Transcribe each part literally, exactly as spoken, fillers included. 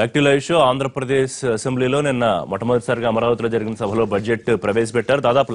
Back to live show Andhra Pradesh అసెంబ్లీలో నిన్న మొట్టమొదటిసారిగా అమరావతిలో జరిగిన సభలో బడ్జెట్ ప్రవేశపెట్టారు దాదాపు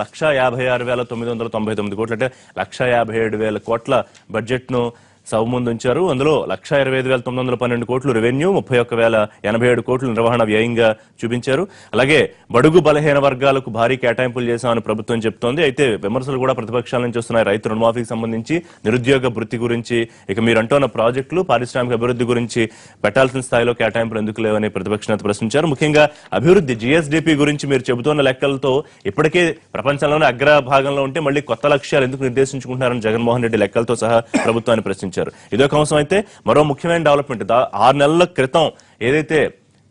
एक लाख छप्पन हज़ार नौ सौ निन्यानवे కోట్లట एक लाख सत्तावन हज़ार కోట్ల బడ్జెట్ ను సభముందు ఉంచారు అందులో एक लाख पच्चीस हज़ार नौ सौ बारह కోట్లు రెవెన్యూ इकतीस हज़ार सत्तासी కోట్లు నిర్వహణ వ్యయంగా చూపించారు అలాగే బడుగు బలహీన వర్గాలకు భారీ కేటాయింపులు చేశామని ప్రభుత్వం చెప్తోంది అయితే విమర్శలు కూడా ప్రతిపక్షాల నుంచి వస్తున్నాయి రైతు రుణమాఫీకి సంబంధించి నిరుద్యోగ భృతి గురించి ఇక మీరు అంటున్న ప్రాజెక్టులు పారిశ్రామిక అభివృద్ధి గురించి పెట్టాల్సిన స్థాయిలో కేటాయింపులు ఎందుకు లేవని ప్రతిపక్షనేత ప్రశ్నించారు ముఖ్యంగా అభివృద్ధి జీఎస్డీపీ గురించి మీరు చెబుతున్న లెక్కలతో ఇప్పటికే ప్రపంచంలోనే అగ్ర భాగంలో ఉంటే మళ్ళీ కొత్త లక్ష్యాలు ఎందుకు నిర్దేశించుకుంటున్నారని జగన్ మోహన్ రెడ్డి లెక్కలతో సహా ప్రభుత్వాన్ని ప్రశ్నించారు ఇదొక అంశం అయితే మరో ముఖ్యమైన డెవలప్‌మెంట్ ఆరు నెలల క్రితం ఏదైతే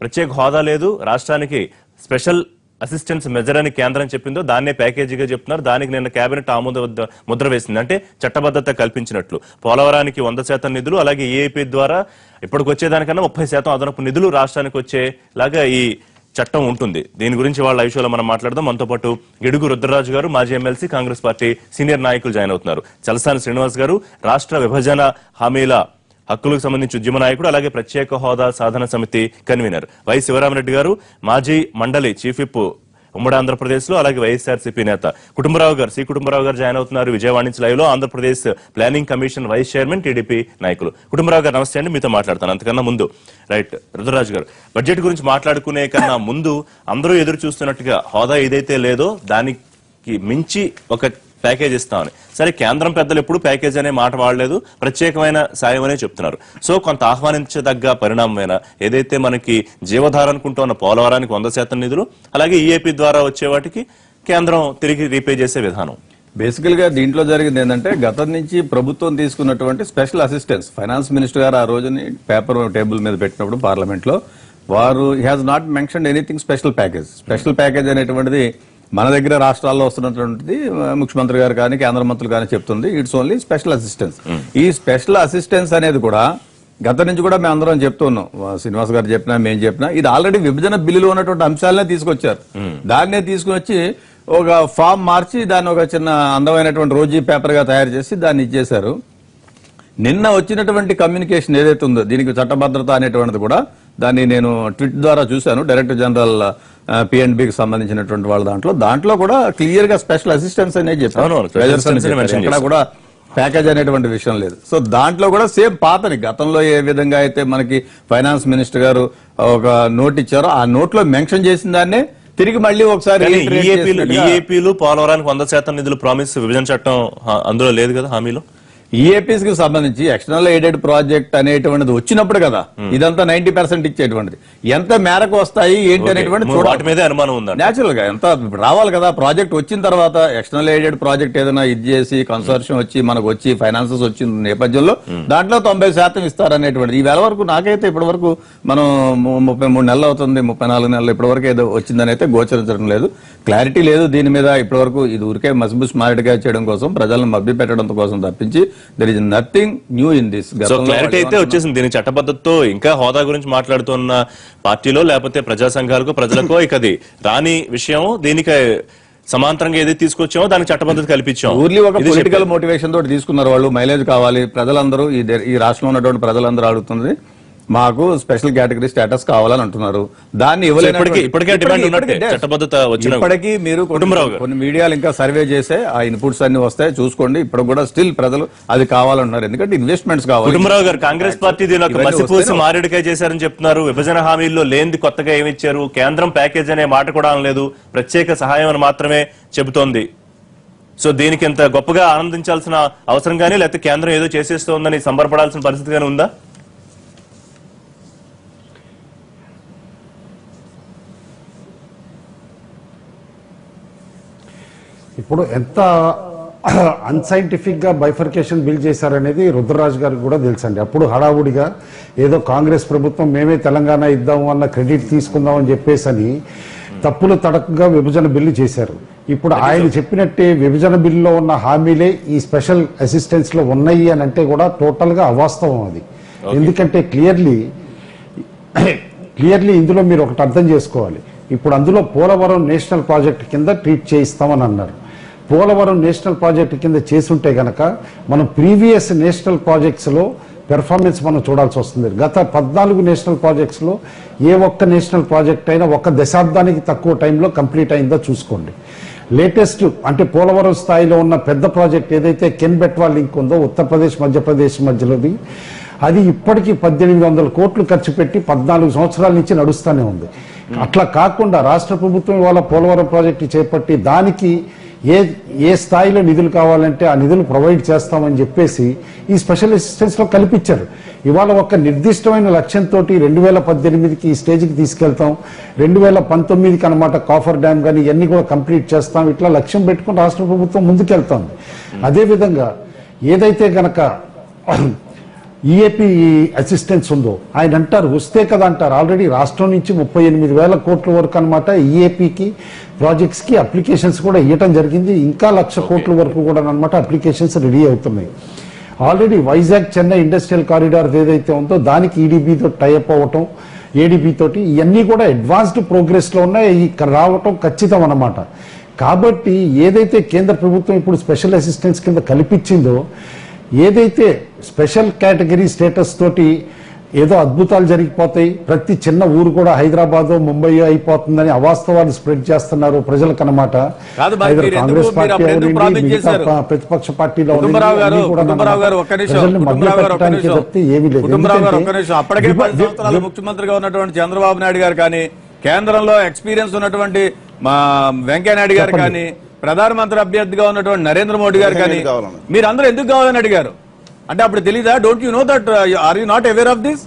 ప్రత్యేక హోదా లేదు రాష్ట్రానికి స్పెషల్ అసిస్టెన్స్ మెజర్ అని కేంద్రం చెప్పిందో దాన్నే ప్యాకేజీగా చెప్తున్నారు దానికి నిన్న కేబినెట్ ఆమోద ముద్ర వేసింది అంటే చట్టబద్ధత కల్పించినట్లు పోలవరానికి सौ प्रतिशत నిధులు అలాగే ఏఏపీ ద్వారా ఇప్పటికొచ్చే దానికన్నా तीस प्रतिशत అదనపు నిధులు రాష్ట్రానికి వచ్చేలాగా ఈ చట్టం ఉంటుంది దీని గురించి వాళ్ళ ఐషోలో మనం మాట్లాడదాం మనతో పాటు గెడుగు రుద్రరాజు గారు మాజీ ఎమ్మెల్సీ కాంగ్రెస్ పార్టీ సీనియర్ నాయకులు జాయిన్ అవుతున్నారు చలసాని శ్రీనివాస్ గారు రాష్ట్ర విభజన హామీల హక్కులకు సంబంధించి ఉద్యమ నాయకుడు అలాగే ప్రత్యేక హోదా సాధన సమితి కన్వీనర్ వై శివరామరెడ్డి గారు మాజీ మండలి చీఫ్ విప్ ఉమ్మడి ఆంధ్రప్రదేశ్ లో అలాగే వైఎస్ఆర్సీపీ నేత కుటుంబరావు గారు సి కుటుంబరావు గారు జాయిన్ అవుతున్నారు విజయవాడ నుంచి లైవ్ లో Andhra Pradesh planning commission vice chairman TDP నాయకులు కుటుంబరావు గారు నమస్తే అండి మీతో మాట్లాడతాను అంతకన్నా ముందు రైట్ రుద్రరాజు గారు బడ్జెట్ గురించి మాట్లాడుకునే కన్నా ముందు అందరూ ఎదురు చూస్తున్నట్టుగా హోదా ఏదైతే లేదో దానికి మించి ఒక ప్యాకేజ్ ఇస్తామని సరే కేంద్రం పెద్దలు ఎప్పుడు ప్యాకేజ్ అనే మాట వాడలేదు ప్రత్యేకమైన సాయమనే చెప్తున్నారు సో కొంత ఆహ్వానించదగ్గ పరిణామమైన ఏదైతే మనకి జీవధార అనుకుంటున్న పోలవరానికి सौ प्रतिशत నిధులు అలాగే ఈఏపీ ద్వారా వచ్చే వాటికి కేంద్రం తిరిగి రీపే చేసే విధానం బేసికల్ గా దీంట్లో జరిగింది ఏంటంటే గతం నుంచి ప్రభుత్వం తీసుకున్నటువంటి స్పెషల్ అసిస్టెన్స్ ఫైనాన్స్ మినిస్టర్ గారు ఆ రోజుని పేపర్ టేబుల్ మీద పెట్టినప్పుడు పార్లమెంట్ లో వారు he has not mentioned anything special package special package అనేటువంటిది మన దగ్గర రాష్ట్రాల్లో వస్తున్నటువంటిది ముఖ్యమంత్రి గారు కానీ కేంద్ర మంత్రులు కానీ చెప్తుంది ఇట్స్ ఓన్లీ స్పెషల్ అసిస్టెన్స్ ఈ స్పెషల్ అసిస్టెన్స్ అనేది కూడా గత నుంచి కూడా మేము అందరం చెప్తున్నాం శ్రీనివాస్ గారు చెప్పినా మేము చెప్పినా ఇది ఆల్రెడీ విభజన బిల్లులో ఉన్నటువంటి అంశాలనే తీసుకొచ్చారు దాన్నే తీసుకుని వచ్చి ఒక ఫామ్ మార్చి దాన్ని ఒక చిన్న అందమైనటువంటి రోజీ పేపర్గా తయారు చేసి దాన్ని ఇచ్చేశారు నిన్న వచ్చినటువంటి కమ్యూనికేషన్ ఏదైతే ఉందో దీనికి చట్టభద్రత అనేటువంటిది కూడా దాన్ని నేను ట్విట్ ద్వారా చూశాను డైరెక్టర్ జనరల్ పిఎన్బికి సంబంధించినటువంటి వాళ్ళ దాంట్లో దాంట్లో కూడా క్లియర్ గా స్పెషల్ అసిస్టెన్స్ అనేది చెప్పారు కూడా ప్యాకేజ్ అనేటువంటి విషయం లేదు సో దాంట్లో కూడా సేమ్ పాతని గతంలో ఏ విధంగా అయితే మనకి ఫైనాన్స్ మినిస్టర్ గారు ఒక నోట్ ఇచ్చారో ఆ నోట్ లో మెన్షన్ చేసిన దాన్నే తిరిగి మళ్ళీ ఒకసారి ఈఏపీలు పోలవరానికి వంద శాతం నిధులు ప్రామిస్ విభజన చట్టం అందులో లేదు కదా హామీలో ఈఏపీస్ కి సంబంధించి ఎక్స్టర్నల్ ఎయిడెడ్ ప్రాజెక్ట్ అనేటువంటిది వచ్చినప్పుడు కదా ఇదంతా నైన్టీ పర్సెంట్ ఇచ్చేటువంటిది ఎంత మేరకు వస్తాయి ఏంటి అనేటువంటి అనుమానం ఉంది న్యాచురల్ గా ఎంత రావాలి కదా ప్రాజెక్ట్ వచ్చిన తర్వాత ఎక్స్టర్నల్ ఎయిడెడ్ ప్రాజెక్ట్ ఏదైనా ఇది చేసి కన్సార్షియం వచ్చి మనకు వచ్చి ఫైనాన్సెస్ వచ్చిన నేపథ్యంలో దాంట్లో తొంభై శాతం ఇస్తారనేటువంటిది ఈవేళ వరకు నాకైతే ఇప్పటి వరకు మనం ముప్పై మూడు నెలలు అవుతుంది ముప్పై నాలుగు నెలలు ఇప్పటి వరకు ఏదో వచ్చిందని అయితే గోచరించడం లేదు క్లారిటీ లేదు దీని మీద ఇప్పటి వరకు ఇది ఊరికే మసిబుస్ మారిగా చేయడం కోసం ప్రజలను మభ్య పెట్టడం కోసం తప్పించి there is nothing new in this so clarity అయితే వచ్చేసింది దీని చట్టబద్ధతతో ఇంకా హోదా గురించి మాట్లాడుతున్న పార్టీలో లేకపోతే ప్రజా సంఘాలకు ప్రజలకు ఇకది రాని విషయం దీనికి సమాంతరంగా ఏది తీసుకొచ్చామో దానికి చట్టబద్ధత కల్పించాం ఊర్లీ ఒక పొలిటికల్ మోటివేషన్ తోటి తీసుకున్నారు వాళ్ళు మైలేజ్ కావాలి ప్రజలందరూ ఈ రాష్ట్రంలో ఉన్నటువంటి ప్రజలందరూ అడుగుతుంది మాకు స్పెషల్ కేటగిరీ స్టేటస్ కావాలని అంటున్నారు దాన్ని ఇప్పటికీ మీరు కొన్ని మీడియాలు ఇంకా సర్వే చేసే ఆ ఇన్పుట్స్ అన్ని వస్తాయి చూసుకోండి ఇప్పుడు కూడా స్టిల్ ప్రజలు అది కావాలంటున్నారు ఎందుకంటే ఇన్వెస్ట్మెంట్స్ కావాలి కుటుంబరావు గారు కాంగ్రెస్ పార్టీ దీని ఒక మసిపూసి మారేడుకాయ చేశారని చెప్తున్నారు విభజన హామీల్లో లేనిది కొత్తగా ఏమి ఇచ్చారు కేంద్రం ప్యాకేజ్ అనే మాట కూడా అనలేదు ప్రత్యేక సహాయం అని మాత్రమే చెబుతోంది సో దీనికి ఎంత గొప్పగా ఆనందించాల్సిన అవసరం కానీ లేకపోతే కేంద్రం ఏదో చేసేస్తోందని సంబరపడాల్సిన పరిస్థితి కానీ ఉందా ఇప్పుడు ఎంత అన్సైంటిఫిక్ గా బైఫర్కేషన్ బిల్ చేశారనేది రుద్రరాజు గారికి కూడా తెలుసండి అప్పుడు హడావుడిగా ఏదో కాంగ్రెస్ ప్రభుత్వం మేమే తెలంగాణ ఇద్దాము అన్న క్రెడిట్ తీసుకుందాం అని చెప్పేసి అని తప్పులు తడకగా విభజన బిల్లు చేశారు ఇప్పుడు ఆయన చెప్పినట్టే విభజన బిల్లులో ఉన్న హామీలే ఈ స్పెషల్ అసిస్టెన్స్ లో ఉన్నాయి అని అంటే కూడా టోటల్ గా అవాస్తవం అది ఎందుకంటే క్లియర్లీ క్లియర్లీ ఇందులో మీరు ఒకటి అర్థం చేసుకోవాలి ఇప్పుడు అందులో పోలవరం నేషనల్ ప్రాజెక్ట్ కింద ట్రీట్ చేయిస్తామని అన్నారు పోలవరం నేషనల్ ప్రాజెక్ట్ కింద చేసుంటే గనక మనం ప్రీవియస్ నేషనల్ ప్రాజెక్ట్స్లో పెర్ఫార్మెన్స్ మనం చూడాల్సి వస్తుంది. గత పద్నాలుగు నేషనల్ ప్రాజెక్ట్స్ లో ఏ ఒక్క నేషనల్ ప్రాజెక్ట్ అయినా ఒక దశాబ్దానికి తక్కువ టైంలో కంప్లీట్ అయిందో చూసుకోండి. లేటెస్ట్ అంటే పోలవరం స్థాయిలో ఉన్న పెద్ద ప్రాజెక్ట్ ఏదైతే కెన్బెట్వా లింక్ ఉందో ఉత్తరప్రదేశ్ మధ్యప్రదేశ్ మధ్యలోది, అది ఇప్పటికీ పద్దెనిమిది వందల కోట్లు ఖర్చు పెట్టి పద్నాలుగు సంవత్సరాల నుంచి నడుస్తూనే ఉంది. అట్లా కాకుండా రాష్ట్ర ప్రభుత్వం వాళ్ళ పోలవరం ప్రాజెక్టు చేపట్టి దానికి ఏ ఏ స్థాయిలో నిధులు కావాలంటే ఆ నిధులు ప్రొవైడ్ చేస్తామని చెప్పేసి ఈ స్పెషల్ అసిస్టెన్స్లో కల్పించారు. ఇవాళ ఒక నిర్దిష్టమైన లక్ష్యంతో రెండు వేల పద్దెనిమిదికి ఈ స్టేజ్కి తీసుకెళ్తాం, రెండు వేల పంతొమ్మిదికి అనమాట కాఫర్ డ్యామ్ కానీ ఇవన్నీ కూడా కంప్లీట్ చేస్తాం, ఇట్లా లక్ష్యం పెట్టుకుని రాష్ట్ర ప్రభుత్వం ముందుకెళ్తాం. అదేవిధంగా ఏదైతే గనక ఈఏపీ అసిస్టెన్స్ ఉందో ఆయన అంటారు వస్తే కదా అంటారు, ఆల్రెడీ రాష్ట్రం నుంచి ముప్పై ఎనిమిది వేల కోట్ల వరకు అనమాట ఈఏపీకి ప్రాజెక్ట్స్కి అప్లికేషన్స్ కూడా ఇవ్వటం జరిగింది. ఇంకా లక్ష కోట్ల వరకు కూడా అనమాట అప్లికేషన్స్ రెడీ అవుతున్నాయి. Already Vizag Chennai industrial corridor ఏదైతే ఉందో దానికి ఈడీబీతో టైఅప్ అవ్వటం, ఏడీబీ తోటి ఇవన్నీ కూడా అడ్వాన్స్డ్ ప్రోగ్రెస్లో ఉన్నాయి, ఈ రావటం ఖచ్చితం అనమాట. కాబట్టి ఏదైతే కేంద్ర ప్రభుత్వం ఇప్పుడు స్పెషల్ అసిస్టెన్స్ కింద కల్పించిందో, ఏదైతే స్పెషల్ కేటగిరీ స్టేటస్ తోటి ఏదో అద్భుతాలు జరిగిపోతాయి, ప్రతి చిన్న ఊరు కూడా హైదరాబాద్ ముంబై అయిపోతుందని అవాస్తవాలు స్ప్రెడ్ చేస్తున్నారు ప్రజలకు అన్నమాట. కాంగ్రెస్ పార్టీ ప్రతిపక్ష పార్టీలో ముఖ్యమంత్రిగా ఉన్నటువంటి చంద్రబాబు నాయుడు గారు కానీ, కేంద్రంలో ఎక్స్పీరియన్స్ ఉన్నటువంటి మా వెంకయ్యనాయుడు గారు కానీ, ప్రధానమంత్రి అభ్యర్థిగా ఉన్నటువంటి నరేంద్ర మోడీ గారు కానీ మీరు అందరూ ఎందుకు కావాలని అడిగారు అంటే అప్పుడు తెలీదా? Don't you know that? Are you not aware of this?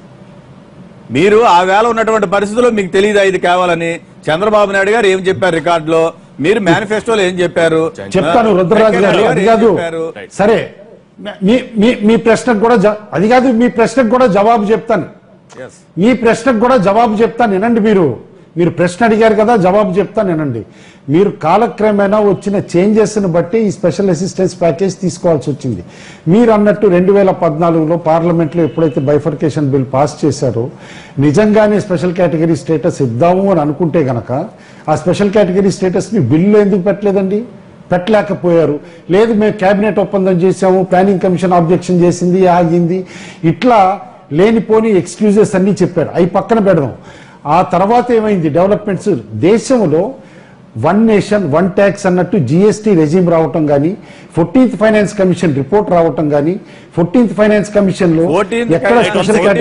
మీరు ఆ వేళ ఉన్నటువంటి పరిస్థితుల్లో మీకు తెలీదా ఇది కావాలని? చంద్రబాబు నాయుడు గారు ఏం చెప్పారు రికార్డులో, మీరు మేనిఫెస్టోలో ఏం చెప్పారు? చెప్తాను రుద్రరాజు గారు. అది కాదు సరే మీ ప్రశ్నకు కూడా అది కాదు మీ ప్రశ్నకు కూడా జవాబు చెప్తాను మీ ప్రశ్నకు కూడా జవాబు చెప్తాను వినండి. మీరు మీరు ప్రశ్న అడిగారు కదా, జవాబు చెప్తాను వినండి. మీరు కాలక్రమేణా వచ్చిన చేంజెస్ను బట్టి ఈ స్పెషల్ అసిస్టెన్స్ ప్యాకేజ్ తీసుకోవాల్సి వచ్చింది. మీరు అన్నట్టు రెండు వేల పద్నాలుగులో పార్లమెంట్లో ఎప్పుడైతే బైఫర్కేషన్ బిల్ పాస్ చేశారో, నిజంగానే స్పెషల్ కేటగిరీ స్టేటస్ ఇద్దాము అని అనుకుంటే గనక ఆ స్పెషల్ కేటగిరీ స్టేటస్ని బిల్లులో ఎందుకు పెట్టలేదండి? పెట్టలేకపోయారు. లేదు మేము కేబినెట్ ఒప్పందం చేసాము, ప్లానింగ్ కమిషన్ ఆబ్జెక్షన్ చేసింది, ఆగింది, ఇట్లా లేనిపోని ఎక్స్క్యూజెస్ అన్నీ చెప్పారు. అవి పక్కన పెడదాం. ఆ తర్వాత ఏమైంది? డెవలప్మెంట్స్ దేశంలో వన్ నేషన్ వన్ ట్యాక్స్ అన్నట్టు జిఎస్టీ రెజీమ్ రావటం కానీ, ఫోర్టీన్త్ ఫైనాన్స్ కమిషన్ రిపోర్ట్ రావటం కానీ, ఫోర్టీన్త్ ఫైనాన్స్ కమిషన్ లో ఎక్కడ స్పెషల్ కేటగిరీ చెప్పారు కానీ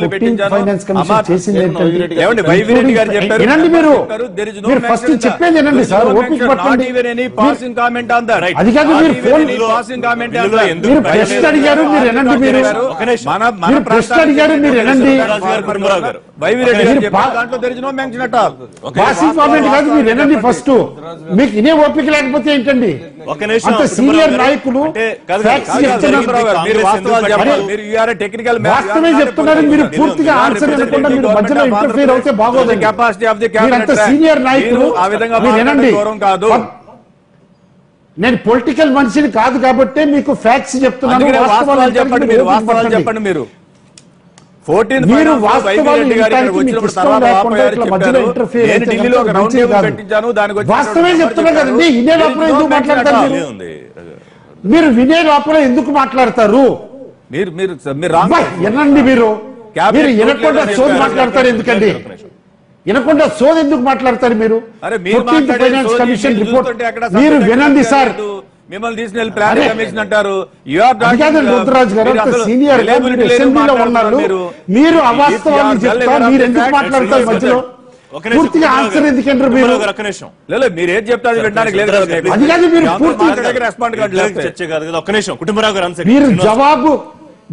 ఫోర్టీన్త్ ఫైనాన్స్ కమిషన్ చేసింది ఏంటంటే వినండి, మీరు మీరు ఫస్ట్ చెప్పేది వినండి సార్, ఓపిక పట్టండి. అది కాదు మీరు ఫోన్ మీరు ప్రశ్న అడిగారు, మీరు వినండి. మీరు మీరు ప్రశ్న అడిగారు, మీరు వినండి. ఫస్ట్ మీకు ఇదే ఓపిక లేకపోతే ఏంటండి? అంత సీనియర్ నాయకులు వాస్తవమే చెప్తున్నారు, మీరు పూర్తిగా ఆన్సర్ ఇవ్వకుండా మీరు మధ్యలో ఇంటర్ఫీర్ అవుతే బాగోదు. అంత సీనియర్ నాయకులు ఆ విధంగా వినండి. నేను పొలిటికల్ మనిషిని కాదు కాబట్టి మీకు ఫ్యాక్ట్స్ చెప్తున్నాను, చెప్పండి. మీరు మీరు వినే లోపల ఎందుకు మాట్లాడతారు? మీరు మీరు వినండి. మీరు మీరు వినకుండా సోది మాట్లాడతారు ఎందుకండి? వినకుండా సోది ఎందుకు మాట్లాడతారు మీరు? మీరు వినండి సార్. మిమ్మల్ని తీసుకెళ్లి ప్లానింగ్ కమిషన్ అంటారు. రుద్రరాజు గారు సీనియర్ అసెంబ్లీలో ఉన్నారు, మీరు అవాస్తవాన్ని చెప్తారు, మీరు ఎందుకు మాట్లాడతారు మధ్యలో? పూర్తిగా ఆన్సర్ ఎందుకంటారు మీరు? ఒక్క నిమిషం లేదు, మీరు ఏం చెప్తారు వినడానికి లేదు కదా. ఒక్క నిమిషం కుటుంబరావు గారు, మీరు జవాబు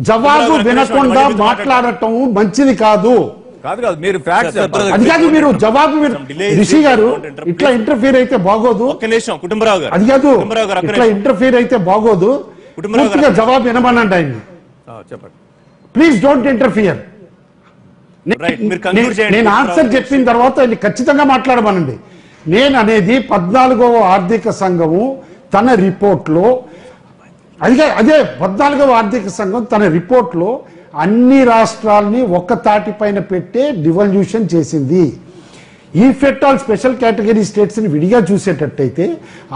జవాబు వినకుండా మాట్లాడటం మంచిది కాదు. కాదు కాదు మీరు ఫ్యాక్ట్స్ అది కాదు మీరు జవాబు మీరు రిషి గారు ఇట్లా ఇంటర్ఫీర్ అయితే బాగోదు. కుటుంబరావు గారు అది కాదు ఇట్లా ఇంటర్ఫీర్ అయితే బాగోదు. పూర్తిగా జవాబు వినమనండి ఆయన్ని. చెప్పండి ప్లీజ్, డోంట్ ఇంటర్ఫియర్. నేను ఆన్సర్ చెప్పిన తర్వాత ఆయన ఖచ్చితంగా మాట్లాడమనండి. నేను అనేది పద్నాలుగవ ఆర్థిక సంఘము తన రిపోర్ట్లో అదే అదే పద్నాలుగవ ఆర్థిక సంఘం తన రిపోర్ట్లో అన్ని రాష్ట్రాలని ఒక్క తాటిపైన పెట్టే డివల్యూషన్ చేసింది. ఈ ఫెటల్ స్పెషల్ కేటగిరీ స్టేట్స్ ని విడిగా చూసేటట్టయితే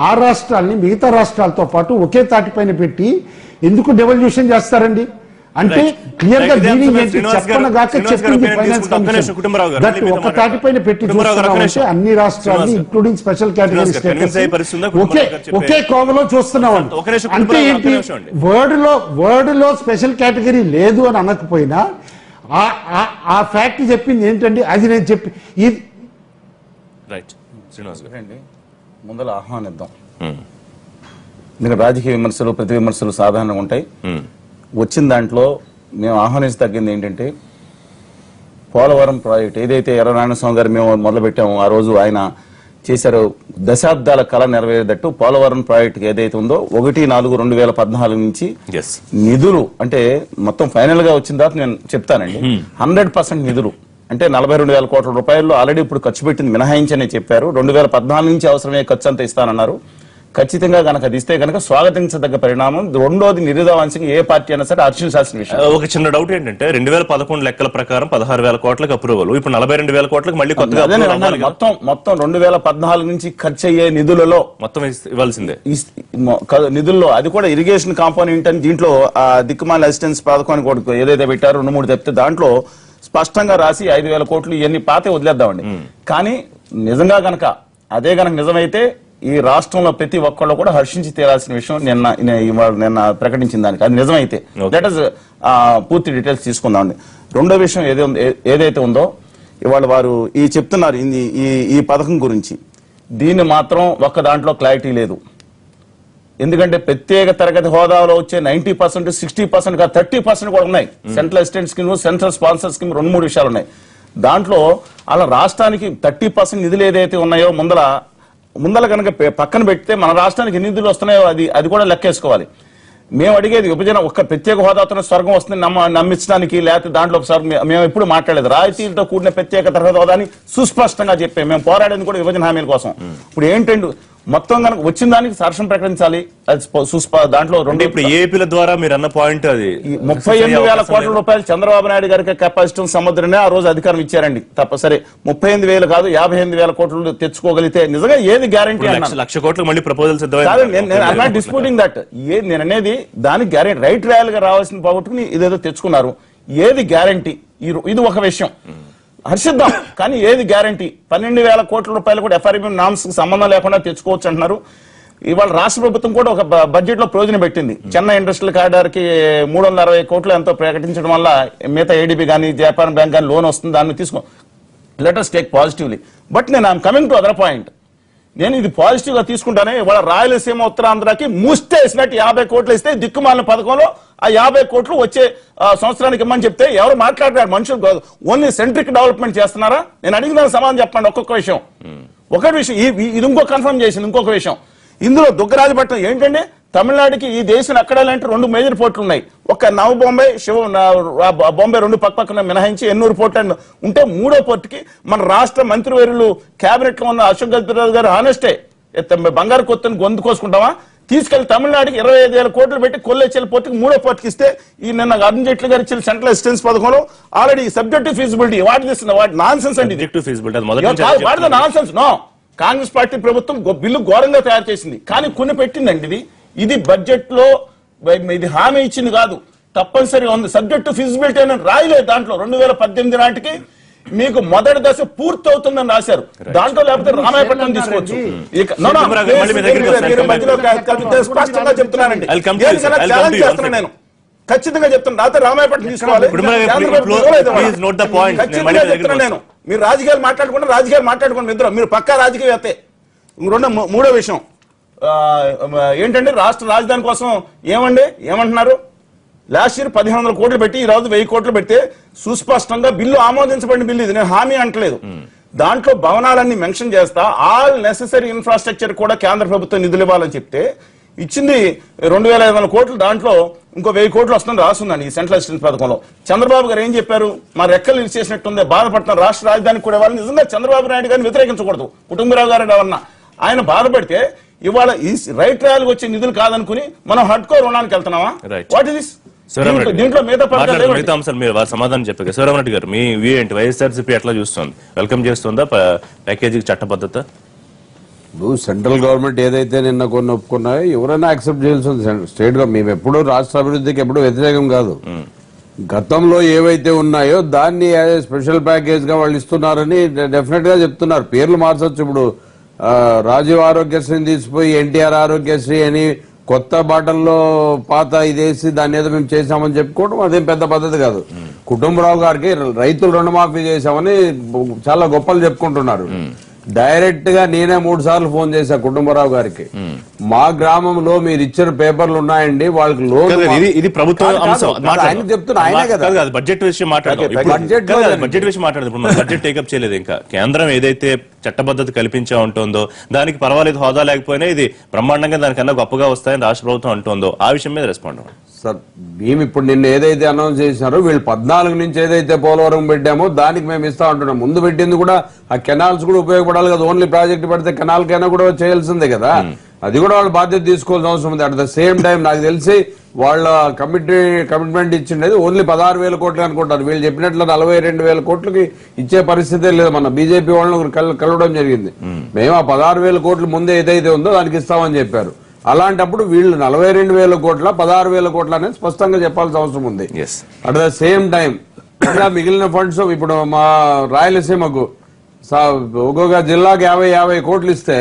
ఆ రాష్ట్రాల్ని మిగతా రాష్ట్రాలతో పాటు ఒకే తాటిపైన పెట్టి ఎందుకు డెవల్యూషన్ చేస్తారండి అంటే క్లియర్ గా దీనిని చెప్పన గాక చెప్పింది ఫైనాన్స్ కమిషన్ దట్ ఒక తాటిపైన పెట్టి చూస్తున్నామంటే అన్ని రాష్ట్రాల్ని ఇంక్లూడింగ్ స్పెషల్ కేటగిరీ స్టేట్స్ ఒకే ఒకే కోవలో చూస్తున్నామండి అంటే ఏంటి వర్డ్ లో వర్డ్ లో స్పెషల్ కేటగిరీ లేదు అని అనకపోయినా ఆ ఆ ఫ్యాక్ట్ చెప్పింది ఏంటండి అది నేను చెప్పి ఈ రైట్ శ్రీనివాస్ గారు రండి ముందల ఆహ్వానిద్దాం. మీరు రాజకీయ విమర్శలు ప్రతి విమర్శలు సాధారణంగా ఉంటాయి. వచ్చిన దాంట్లో మేము ఆహ్వానించి తగ్గింది ఏంటంటే పోలవరం ప్రాజెక్ట్ ఏదైతే ఎర్ర నారాయణస్వామి గారు మేము మొదలుపెట్టాము ఆ రోజు ఆయన చేశారు దశాబ్దాల కళ నెరవేరేటట్టు పోలవరం ప్రాజెక్ట్ ఏదైతే ఉందో ఒకటి నాలుగు రెండు వేల పద్నాలుగు నుంచి నిధులు అంటే మొత్తం ఫైనల్ గా వచ్చిన తర్వాత నేను చెప్తానండి హండ్రెడ్ పర్సెంట్ నిధులు అంటే నలభై రెండు వేల కోట్ల రూపాయలు ఆల్రెడీ ఇప్పుడు ఖర్చు పెట్టింది మినహాయించని చెప్పారు. రెండు వేల పద్నాలుగు నుంచి అవసరమయ్యే ఖర్చు అంతా ఇస్తానన్నారు. ఖచ్చితంగా కనుక అది ఇస్తే కనుక స్వాగతించదగ్గ పరిణామం. రెండోది నిరుదావాంశంగా ఏ పార్టీ అయినా సరే హర్షించాల్సిన విషయం. ఒక చిన్న డౌట్ ఏంటంటే రెండు వేల పదకొండు లెక్కల ప్రకారం పదహారు వేల కోట్లకు అప్రూవల్ ఇప్పుడు నలభై రెండు వేల కోట్లకు మళ్ళీ కొత్తగా మొత్తం మొత్తం రెండు వేల పద్నాలుగు నుంచి ఖర్చు అయ్యే నిధులలో మొత్తం ఇవ్వాల్సిందే నిధుల్లో అది కూడా ఇరిగేషన్ కాంపోనెంట్ అని దీంట్లో దిక్కుమాల అసిస్టెన్స్ పథకానికి ఏదైతే పెట్టారో రెండు మూడు తప్పితే దాంట్లో స్పష్టంగా రాసి ఐదు వేల కోట్లు ఇవన్నీ పాతే వదిలేద్దామండి. కానీ నిజంగా గనక అదే గనక నిజమైతే ఈ రాష్ట్రంలో ప్రతి ఒక్కళ్ళు కూడా హర్షించి తీరాల్సిన విషయం నిన్న నిన్న ప్రకటించిన దానికి అది నిజమైతే దట్ ఈస్ పూర్తి డీటెయిల్స్ తీసుకుందామండి. రెండో విషయం ఏదో ఏదైతే ఉందో ఇవాళ వారు ఈ చెప్తున్నారు ఈ ఈ పథకం గురించి దీన్ని మాత్రం ఒక్క దాంట్లో క్లారిటీ లేదు. ఎందుకంటే ప్రత్యేక తరగతి హోదాలో వచ్చే నైన్టీ పర్సెంట్ సిక్స్టీ పర్సెంట్ కాదు థర్టీ పర్సెంట్ కూడా ఉన్నాయి. Central assistant scheme central sponsor scheme రెండు మూడు విషయాలు ఉన్నాయి. దాంట్లో అలా రాష్ట్రానికి థర్టీ పర్సెంట్ నిధులు ఏదైతే ఉన్నాయో ముందల ముందల కనుక పక్కన పెడితే మన రాష్ట్రానికి ఎన్ని నిధులు వస్తున్నాయో అది అది కూడా లెక్కేసుకోవాలి. మేము అడిగేది విభజన ఒక్క ప్రత్యేక హోదాతో స్వర్గం వస్తుంది నమ్మ నమ్మించడానికి లేకపోతే దాంట్లో ఒకసారి మేము ఎప్పుడు మాట్లాడలేదు. రాయితీలతో కూడిన ప్రత్యేక తరగతి హోదాని సుస్పష్టంగా చెప్పే మేము పోరాడేది కూడా విభజన హామీల కోసం. ఇప్పుడు ఏంటంటే మొత్తం కనుక వచ్చిన దానికి సాక్ష్యం ప్రకటించాలి. దాంట్లో రెండు ఇప్పుడు ఏపీల ద్వారా మీరు అన్న పాయింట్ అది ముప్పై ఎనిమిది వేల కోట్ల రూపాయలు చంద్రబాబు నాయుడు గారికి కెపాసిటీ సముద్రమే ఆ రోజు అధికారం ఇచ్చారండి. తప్పసరి ముప్పై ఎనిమిది వేలు కాదు యాభై ఎనిమిది వేల కోట్లు తెచ్చుకోగలిగితే నిజంగా ఏది గ్యారంటీ లక్ష కోట్లు మళ్ళీ ప్రపోజల్స్ నేను డిస్ప్యూటింగ్ దట్ ఏది నేను అనేది దానికి గ్యారంటీ రైట్ రాయల్ గా రావాల్సిన పోగొట్టుకుని ఇదేదో తెచ్చుకున్నారు. ఏది గ్యారంటీ ఇది ఒక విషయం హర్షిద్దాం కానీ ఏది గ్యారంటీ పన్నెండు వేల కోట్ల రూపాయలు కూడా ఎఫ్ఆర్బి నామ్స్ కి సంబంధం లేకుండా తెచ్చుకోవచ్చు అంటున్నారు. ఇవాళ రాష్ట్ర ప్రభుత్వం కూడా ఒక బడ్జెట్ లో ప్రయోజనం పెట్టింది చెన్నై ఇండస్ట్రియల్ కారిడార్ కి మూడు వందల అరవై కోట్లు ఎంతో ప్రకటించడం వల్ల మిగతా ఏడీబీ కానీ జపాన్ బ్యాంక్ కానీ లోన్ వస్తుంది దాన్ని తీసుకో let us take positively. But నేను I'm coming to other point నేను ఇది పాజిటివ్ గా తీసుకుంటానే ఇవాళ రాయలసీమ ఉత్తరాంధ్రకి ముస్తే వేసినట్టు యాభై కోట్లు ఇస్తే దిక్కుమాలిన పథకంలో ఆ యాభై కోట్లు వచ్చే సంవత్సరానికి ఇమ్మని చెప్తే ఎవరు మాట్లాడతారు మనుషులు కాదు. ఓన్లీ సెంట్రిక్ డెవలప్మెంట్ చేస్తున్నారా నేను అడిగిన సమాధానం చెప్పండి. ఒక్కొక్క విషయం ఒకటి విషయం ఇది ఇంకో కన్ఫర్మ్ చేసింది ఇంకొక విషయం ఇందులో దుగ్గరాజపట్నం ఏంటంటే తమిళనాడుకి ఈ దేశం అక్కడ లాంటి రెండు మేజర్ పోర్ట్లు ఉన్నాయి. ఒక నవ బొంబై శివ బొంబై రెండు పక్క పక్కన మినహాయించి ఎన్నూరు పోర్ట్లు ఉంటే మూడో పోర్టుకి మన రాష్ట్ర మంత్రివర్యులు కేబినెట్ లో ఉన్న అశోక్ గజపతిరాజు గారు హానెస్టే బంగారు కొత్తని గొంతు కోసుకుంటామా తీసుకెళ్లి తమిళనాడుకి ఇరవై ఐదు వేల కోట్లు పెట్టి కొల్లేచెల్లి పోర్టుకి మూడో పోర్టుకి ఇస్తే ఈ నిన్న అరుణ్ జైట్లీ గారు ఇచ్చిన సెంట్రల్ అసిస్టెన్స్ పథకంలో ఆల్రెడీ సబ్జెక్టివ్ ఫీజిబిలిటీ వాటి తీస్తుంది వాటి నాన్ సెన్స్ అండి nonsense no Congress party ప్రభుత్వం బిల్లు ఘోరంగా తయారు చేసింది కానీ కొన్ని పెట్టిందండి ఇది ఇది బడ్జెట్ లో ఇది హామీ ఇచ్చింది కాదు తప్పనిసరిగా ఉంది సబ్జెక్టు ఫిజిబిలిటీ అని రాయలేదు దాంట్లో రెండు వేల పద్దెనిమిది నాటికి మీకు మొదటి దశ పూర్తి అవుతుందని రాశారు దాంట్లో లేకపోతే రామాయపట్నం తీసుకోవచ్చు స్పష్టంగా చెప్తున్నానండి ఛాలెంజ్ చేస్తున్నాను నేను ఖచ్చితంగా చెప్తాను రాత్రి రామాయపట్నం తీసుకోవాలి నేను మీరు రాజకీయాలు మాట్లాడుకుంటే రాజకీయాలు మాట్లాడుకోండి ఇద్దరు మీరు పక్కా రాజకీయవేత్తే రెండో మూడో విషయం ఏంటంటే రాష్ట్ర రాజధాని కోసం ఏమండి ఏమంటున్నారు లాస్ట్ ఇయర్ పదిహేను వందల కోట్లు పెట్టి ఈ రోజు వెయ్యి కోట్లు పెడితే సుస్పష్టంగా బిల్లు ఆమోదించబడిన బిల్లు ఇది నేను హామీ అంటలేదు దాంట్లో భవనాలన్నీ మెన్షన్ చేస్తా ఆల్ నెసెసరీ ఇన్ఫ్రాస్ట్రక్చర్ కూడా కేంద్ర ప్రభుత్వం నిధులు ఇవ్వాలని చెప్తే ఇచ్చింది రెండు వేల ఐదు వందల కోట్లు దాంట్లో ఇంకో వెయ్యి కోట్లు వస్తుందని రాస్తుందండి ఈ సెంట్రల్ అసిస్టెన్స్ పథకంలో. చంద్రబాబు గారు ఏం చెప్పారు మా రెక్కలు ఇచ్చేసినట్టుందే బాధపడుతున్నారు రాష్ట్ర రాజధానికి కూడా ఇవ్వాలి నిజంగా చంద్రబాబు నాయుడు గారిని వ్యతిరేకించకూడదు కుటుంబరావు గారు ఎవరన్నా ఆయన బాధపడితే ఇవాళ ఈ రైట్ రాయల్ వచ్చే నిధులు కాదనుకుని మనం హడ్కో రుణానికి వెళ్తున్నావా వాట్ ఇస్ దిస్ మిగతా అంశాలు సమాధానం చెప్పారు శివరామరెడ్డి గారు. మీ వ్యూ ఏంటి? వైఎస్ఆర్సీపీ ఎట్లా చూస్తుంది? వెల్కమ్ చేస్తుందా ప్యాకేజీకి చట్టబద్ధత? ఇప్పుడు సెంట్రల్ గవర్నమెంట్ ఏదైతే నిన్న కొన్ని ఒప్పుకున్నాయో ఎవరైనా యాక్సెప్ట్ చేయాల్సింది స్టేట్ గా. మేము ఎప్పుడూ రాష్ట్ర అభివృద్ధికి ఎప్పుడూ వ్యతిరేకం కాదు. గతంలో ఏవైతే ఉన్నాయో దాన్ని స్పెషల్ ప్యాకేజ్ గా వాళ్ళు ఇస్తున్నారని డెఫినెట్ గా చెప్తున్నారు. పేర్లు మార్చొచ్చు. ఇప్పుడు రాజీవ్ ఆరోగ్యశ్రీని తీసిపోయి ఎన్టీఆర్ ఆరోగ్యశ్రీ అని కొత్త బాటల్లో పాత ఇదేసి దాన్ని ఏదో మేము చేశామని చెప్పుకోవడం అదేం పెద్ద పద్ధతి కాదు. కుటుంబరావు గారికి రైతులు రుణమాఫీ చేశామని చాలా గొప్పలు చెప్పుకుంటున్నారు. డైరెక్ట్ గా నేనే మూడు సార్లు ఫోన్ చేశా కుటుంబరావు గారికి. మా గ్రామంలో మీరు ఇచ్చిన పేపర్లు ఉన్నాయండి వాళ్ళకి లోన్ ఆయన చెప్తున్నా. ఆయనే కదా బడ్జెట్ విషయం మాట్లాడారు. బడ్జెట్ విషయం మాట్లాడదు. బడ్జెట్ టేకప్ చేయలేదు. ఇంకా కేంద్రం ఏదైతే చట్టబద్ధత కల్పించా ఉంటుందో దానికి పర్వాలేదు హోదా లేకపోయినా ఇది బ్రహ్మాండంగా దానికన్నా గొప్పగా వస్తాయని రాష్ట్ర ప్రభుత్వం అంటుందో ఆ విషయం మీద రెస్పాండ్ అవ్వండి సార్. మేము ఇప్పుడు నిన్న ఏదైతే అనౌన్స్ చేసినారో వీళ్ళు పద్నాలుగు నుంచి ఏదైతే పోలవరం పెట్టామో దానికి మేము ఇస్తా ఉంటున్నాం. ముందు పెట్టింది కూడా ఆ కెనాల్స్ కూడా ఉపయోగపడాలి కదా. ఓన్లీ ప్రాజెక్ట్ పెడితే కెనాల్ కైనా కూడా చేయాల్సిందే కదా. అది కూడా వాళ్ళు బాధ్యత తీసుకోవాల్సిన అవసరం ఉంది. అట్ ద సేమ్ టైం నాకు తెలిసి వాళ్ళ కమిట్ కమిట్మెంట్ ఇచ్చిండేది ఓన్లీ పదహారు వేల కోట్లు అనుకుంటారు. వీళ్ళు చెప్పినట్లు నలభై రెండు వేల కోట్లకి ఇచ్చే పరిస్థితే లేదు. మన బీజేపీ వాళ్ళని కలవడం జరిగింది. మేము ఆ పదహారు వేల కోట్లు ముందే ఏదైతే ఉందో దానికి ఇస్తామని చెప్పారు. అలాంటప్పుడు వీళ్ళు నలభై రెండు వేల కోట్ల పదహారు వేల కోట్ల అనేది స్పష్టంగా చెప్పాల్సిన అవసరం ఉంది. అట్ ద సేమ్ టైం మిగిలిన ఫండ్స్ ఇప్పుడు మా రాయలసీమకు ఒక్కొక్క జిల్లాకు యాభై యాభై కోట్లు ఇస్తే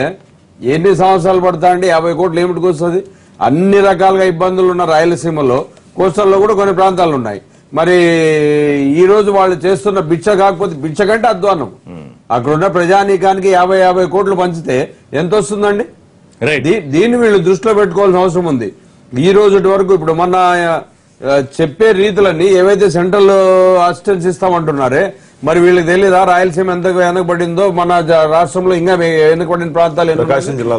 ఎన్ని సంవత్సరాలు పడతా అండి? యాభై కోట్లు ఏమిటికి వస్తుంది? అన్ని రకాలుగా ఇబ్బందులు ఉన్న రాయలసీమలో కోస్టల్లో కూడా కొన్ని ప్రాంతాలు ఉన్నాయి. మరి ఈ రోజు వాళ్ళు చేస్తున్న బిచ్చ కాకపోతే బిచ్చ కంటే అధ్వానం. అక్కడున్న ప్రజానీకానికి యాభై యాభై కోట్లు పంచితే ఎంత వస్తుందండి? దీన్ని వీళ్ళు దృష్టిలో పెట్టుకోవాల్సిన అవసరం ఉంది. ఈ రోజు వరకు ఇప్పుడు మన చెప్పే రీతులన్నీ ఏవైతే సెంట్రల్ అసిస్టెన్స్ ఇస్తామంటున్నారే మరి వీళ్ళకి తెలీదా రాయలసీమ ఎంత వెనకబడిందో? మన రాష్ట్రంలో ఇంకా వెనకబడిన ప్రాంతాలు ప్రకాశం జిల్లా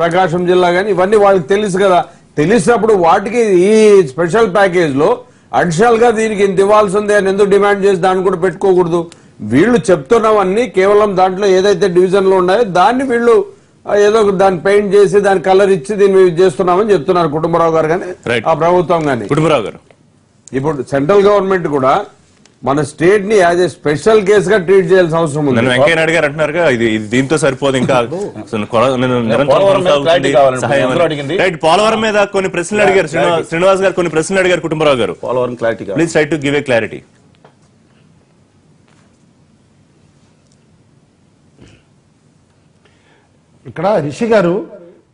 ప్రకాశం జిల్లా కానీ ఇవన్నీ వాళ్ళకి తెలుసు కదా. తెలిసినప్పుడు వాటికి ఈ స్పెషల్ ప్యాకేజ్ లో అడిషనల్ గా దీనికి ఇంత ఇవ్వాల్సిందే అని ఎందుకు డిమాండ్ చేసి దాన్ని కూడా పెట్టుకోకూడదు? వీళ్ళు చెప్తున్నవన్నీ కేవలం దాంట్లో ఏదైతే డివిజన్ లో ఉన్నాయో దాన్ని వీళ్ళు ఏదో దాన్ని పెయింట్ చేసి దాని కలర్ ఇచ్చి దీన్ని మేము చేస్తున్నామని చెప్తున్నారు కుటుంబరావు గారు కానీ ఆ ప్రభుత్వం కానీ. కుటుంబరావు గారు, ఇప్పుడు సెంట్రల్ గవర్నమెంట్ కూడా మన స్టేట్ ని యాజ్ ఏ స్పెషల్ కేసు గా ట్రీట్ చేయాల్సిన అవసరం ఉంది. వెంకయ్య నాయుడు గారు అంటున్నారు దీంతో సరిపోదు. ఇంకా పోలవరం మీద కొన్ని ప్రశ్నలు అడిగారు శ్రీనివాస్ గారు, కొన్ని ప్రశ్నలు అడిగారు కుటుంబరావు గారు. Polavaram clarity please try to give a clarity. ఇక్కడ రిషి గారు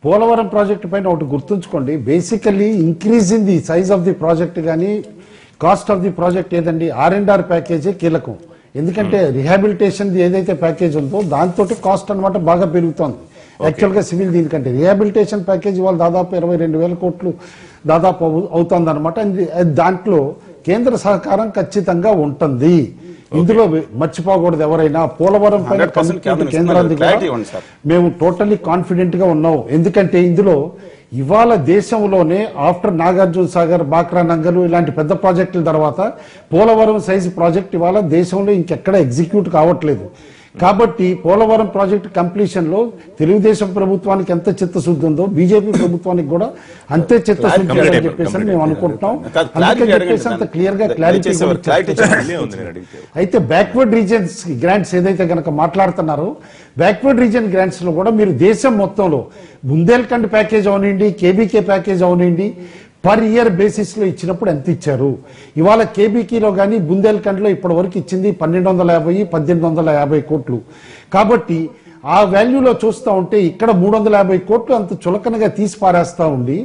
పోలవరం ప్రాజెక్టు పైన ఒకటి గుర్తుంచుకోండి. Basically increase in the size of the project కానీ కాస్ట్ ఆఫ్ ది ప్రాజెక్ట్ ఏదండి ఆర్ అండ్ ఆర్ ప్యాకేజే కీలకం. ఎందుకంటే రిహాబిలిటేషన్ ఏదైతే ప్యాకేజ్ ఉందో దాంతో కాస్ట్ అనమాట బాగా పెరుగుతోంది. యాక్చువల్గా సివిల్ దీనికంటే రిహాబిలిటేషన్ ప్యాకేజ్ వాళ్ళు దాదాపు ఇరవై రెండు వేల కోట్లు దాదాపు అవుతుంది అనమాట. దాంట్లో కేంద్ర సహకారం ఖచ్చితంగా ఉంటుంది. ఇందులో మర్చిపోకూడదు ఎవరైనా. పోలవరం పైన కేంద్రానికి మేము టోటల్లీ కాన్ఫిడెంట్ గా ఉన్నాం. ఎందుకంటే ఇందులో ఇవాళ దేశంలోనే ఆఫ్టర్ నాగార్జున సాగర్, బాక్రా నంగలు ఇలాంటి పెద్ద ప్రాజెక్టుల తర్వాత పోలవరం సైజు ప్రాజెక్ట్ ఇవాళ దేశంలో ఇంకెక్కడ ఎగ్జిక్యూట్ కావట్లేదు. కాబట్టి పోలవరం ప్రాజెక్టు కంప్లీషన్ లో తెలుగుదేశం ప్రభుత్వానికి ఎంత చిత్తశుద్ధి ఉందో బీజేపీ ప్రభుత్వానికి కూడా అంతే చిత్తశుద్ధి అని చెప్పేసి మేము అనుకుంటున్నాం. అందుకని చెప్పేసి అంత క్లియర్ గా క్లారిటీ. అయితే బ్యాక్వర్డ్ రీజియన్స్ గ్రాంట్స్ ఏదైతే గనక మాట్లాడుతున్నారో బ్యాక్వర్డ్ రీజియన్ గ్రాంట్స్ లో కూడా మీరు దేశం మొత్తంలో బుందేల్ఖండ్ ప్యాకేజ్ అవనండి, కేబీకే ప్యాకేజ్ అవనండి, పర్ ఇయర్ బేసిస్ లో ఇచ్చినప్పుడు ఎంత ఇచ్చారు? ఇవాళ కేబీకీలో కానీ బుందేల్ఖండ్ లో ఇప్పటి వరకు ఇచ్చింది పన్నెండు వందల యాభై పద్దెనిమిది వందల యాభై కోట్లు. కాబట్టి ఆ వాల్యూలో చూస్తూ ఉంటే ఇక్కడ మూడు వందల యాభై కోట్లు అంత చులకనగా తీసి పారేస్తూ ఉండి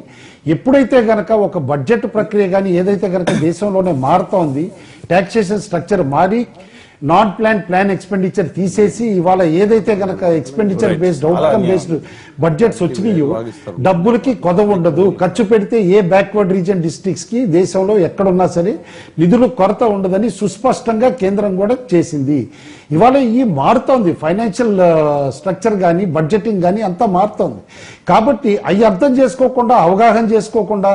ఎప్పుడైతే గనక ఒక బడ్జెట్ ప్రక్రియ కానీ ఏదైతే గనక దేశంలోనే మారుతూ ఉంది, ట్యాక్సేషన్ స్ట్రక్చర్ మారి నాన్ ప్లాన్ ప్లాన్ ఎక్స్పెండిచర్ తీసేసి ఇవాళ ఏదైతే గనక expenditure based outcome based budgets వచ్చినాయో డబ్బులకి కొదవ ఉండదు. ఖర్చు పెడితే ఏ బ్యాక్వర్డ్ రీజియన్ డిస్ట్రిక్ట్స్ కి దేశంలో ఎక్కడున్నా సరే నిధులు కొరత ఉండదని సుస్పష్టంగా కేంద్రం కూడా చేసింది. ఇవాళ ఈ మారుతోంది ఫైనాన్షియల్ స్ట్రక్చర్ కానీ బడ్జెటింగ్ కానీ అంతా మారుతోంది. కాబట్టి అవి అర్థం చేసుకోకుండా అవగాహన చేసుకోకుండా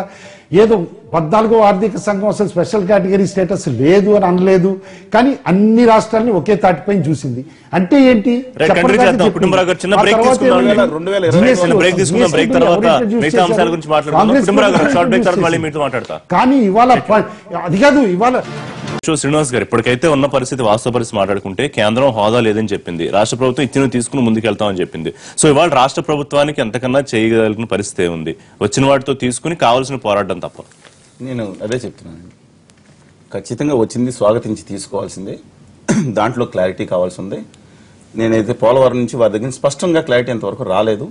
ఏదో పద్నాలుగో ఆర్థిక సంఘం అసలు స్పెషల్ కేటగిరీ స్టేటస్ లేదు అని అనలేదు, కానీ అన్ని రాష్ట్రాలను ఒకే తాటిపైన చూసింది. అంటే ఏంటి కానీ ఇవాళ అది కాదు. ఇవాళ శ్రీనివాస్ గారు ఇప్పటికైతే ఉన్న పరిస్థితి వాస్తవ పరిస్థితి మాట్లాడుకుంటే కేంద్రం హోదా లేదని చెప్పింది, రాష్ట్ర ప్రభుత్వం ఇచ్చిన తీసుకుని ముందుకెళ్తామని చెప్పింది. సో ఇవాళ రాష్ట్ర ప్రభుత్వానికి ఎంతకన్నా చేయగలిగిన పరిస్థితి ఉంది, వచ్చిన వాటితో తీసుకుని కావాల్సిన పోరాటం తప్ప. నేను అదే చెప్తున్నాను, ఖచ్చితంగా వచ్చింది స్వాగతించి తీసుకోవాల్సిందే, దాంట్లో క్లారిటీ కావాల్సి ఉంది. నేనైతే పోలవరం నుంచి వారి దగ్గర స్పష్టంగా క్లారిటీ అంతవరకు రాలేదు.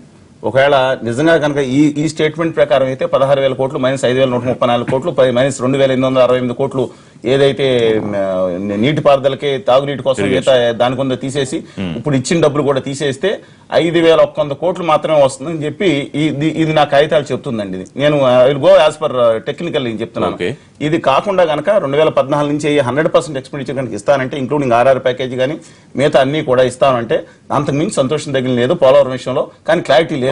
ఒకవేళ నిజంగా కనుక ఈ ఈ స్టేట్మెంట్ ప్రకారం అయితే పదహారు వేల కోట్లు మైనస్ ఐదు వేల నూట ముప్పై నాలుగు కోట్లు మైనస్ రెండు వేల ఎనిమిది వందల అరవై ఎనిమిది కోట్లు ఏదైతే నీటిపారుదలకి తాగునీటి కోసం దాని కొంత తీసేసి ఇప్పుడు ఇచ్చిన డబ్బులు కూడా తీసేస్తే ఐదు వేల ఒక్క వంద కోట్లు మాత్రమే వస్తుందని చెప్పి ఇది ఇది నా కాగితాలు చెప్తుందండి. నేను I will go as per technical నేను చెప్తున్నాను. ఇది కాకుండా కనుక రెండు వేల పద్నాలుగు నుంచి హండ్రెడ్ పర్సెంట్ ఎక్స్పెండిచర్ కనుక ఇస్తానంటే ఇంక్లూడింగ్ ఆర్ఆర్ ప్యాకేజ్ కానీ మిగతా అన్ని కూడా ఇస్తానంటే అంతకు మించి సంతోషం తగిన లేదు పోలవరం విషయంలో, కానీ క్లారిటీ లేదు.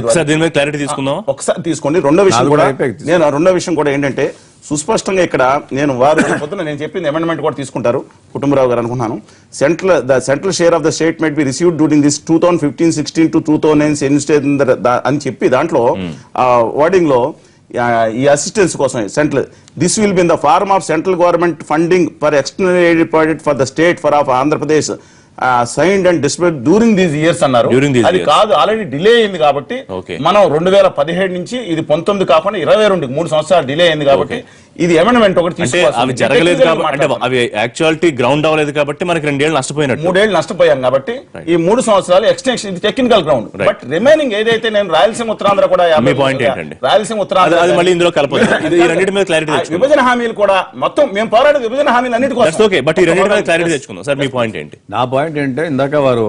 ఒకసారి తీసుకోండి. రెండో విషయం కూడా నేను రెండో విషయం కూడా ఏంటంటే సుస్పష్టంగా ఇక్కడ నేను వారు పొద్దున నేను చెప్పింది అమెండ్మెంట్ కూడా తీసుకుంటారు కుటుంబరావు గారు అనుకున్నాను. Central the central share of the state might be received during this two thousand fifteen sixteen to two thousand nineteen అని చెప్పి దాంట్లో వర్డింగ్ లో ఈ అసిస్టెన్స్ కోసం central this will be in the form of central government funding for external aid project for the state for of Andhra Pradesh signed and disbursed during these years అన్నారు. అది కాదు, already delay అయింది కాబట్టి మనం రెండు వేల పదిహేడు నుంచి ఇది పంతొమ్మిది కాకుండా ఇరవై రెండు మూడు సంవత్సరాలు డిలే అయింది కాబట్టి ఇది అమెండ్మెంట్ ఒకటి మూడేళ్లు నష్టపోయాం కాబట్టి ఈ మూడు సంవత్సరాలు ఎక్స్టెన్షన్ ఇది టెక్నికల్ గ్రౌండ్. బట్ రిమైనింగ్ ఏదైతే నేను రాయలసీమ ఉత్తరాంధ్ర కూడా రాయలసీమ ఉత్తరాంధ్ర విభజన హామీలు కూడా మొత్తం మేము పోరాడే విభజన హామీలు అన్నిటి కోసం. నా పాయింట్ ఏంటంటే ఇందాక వారు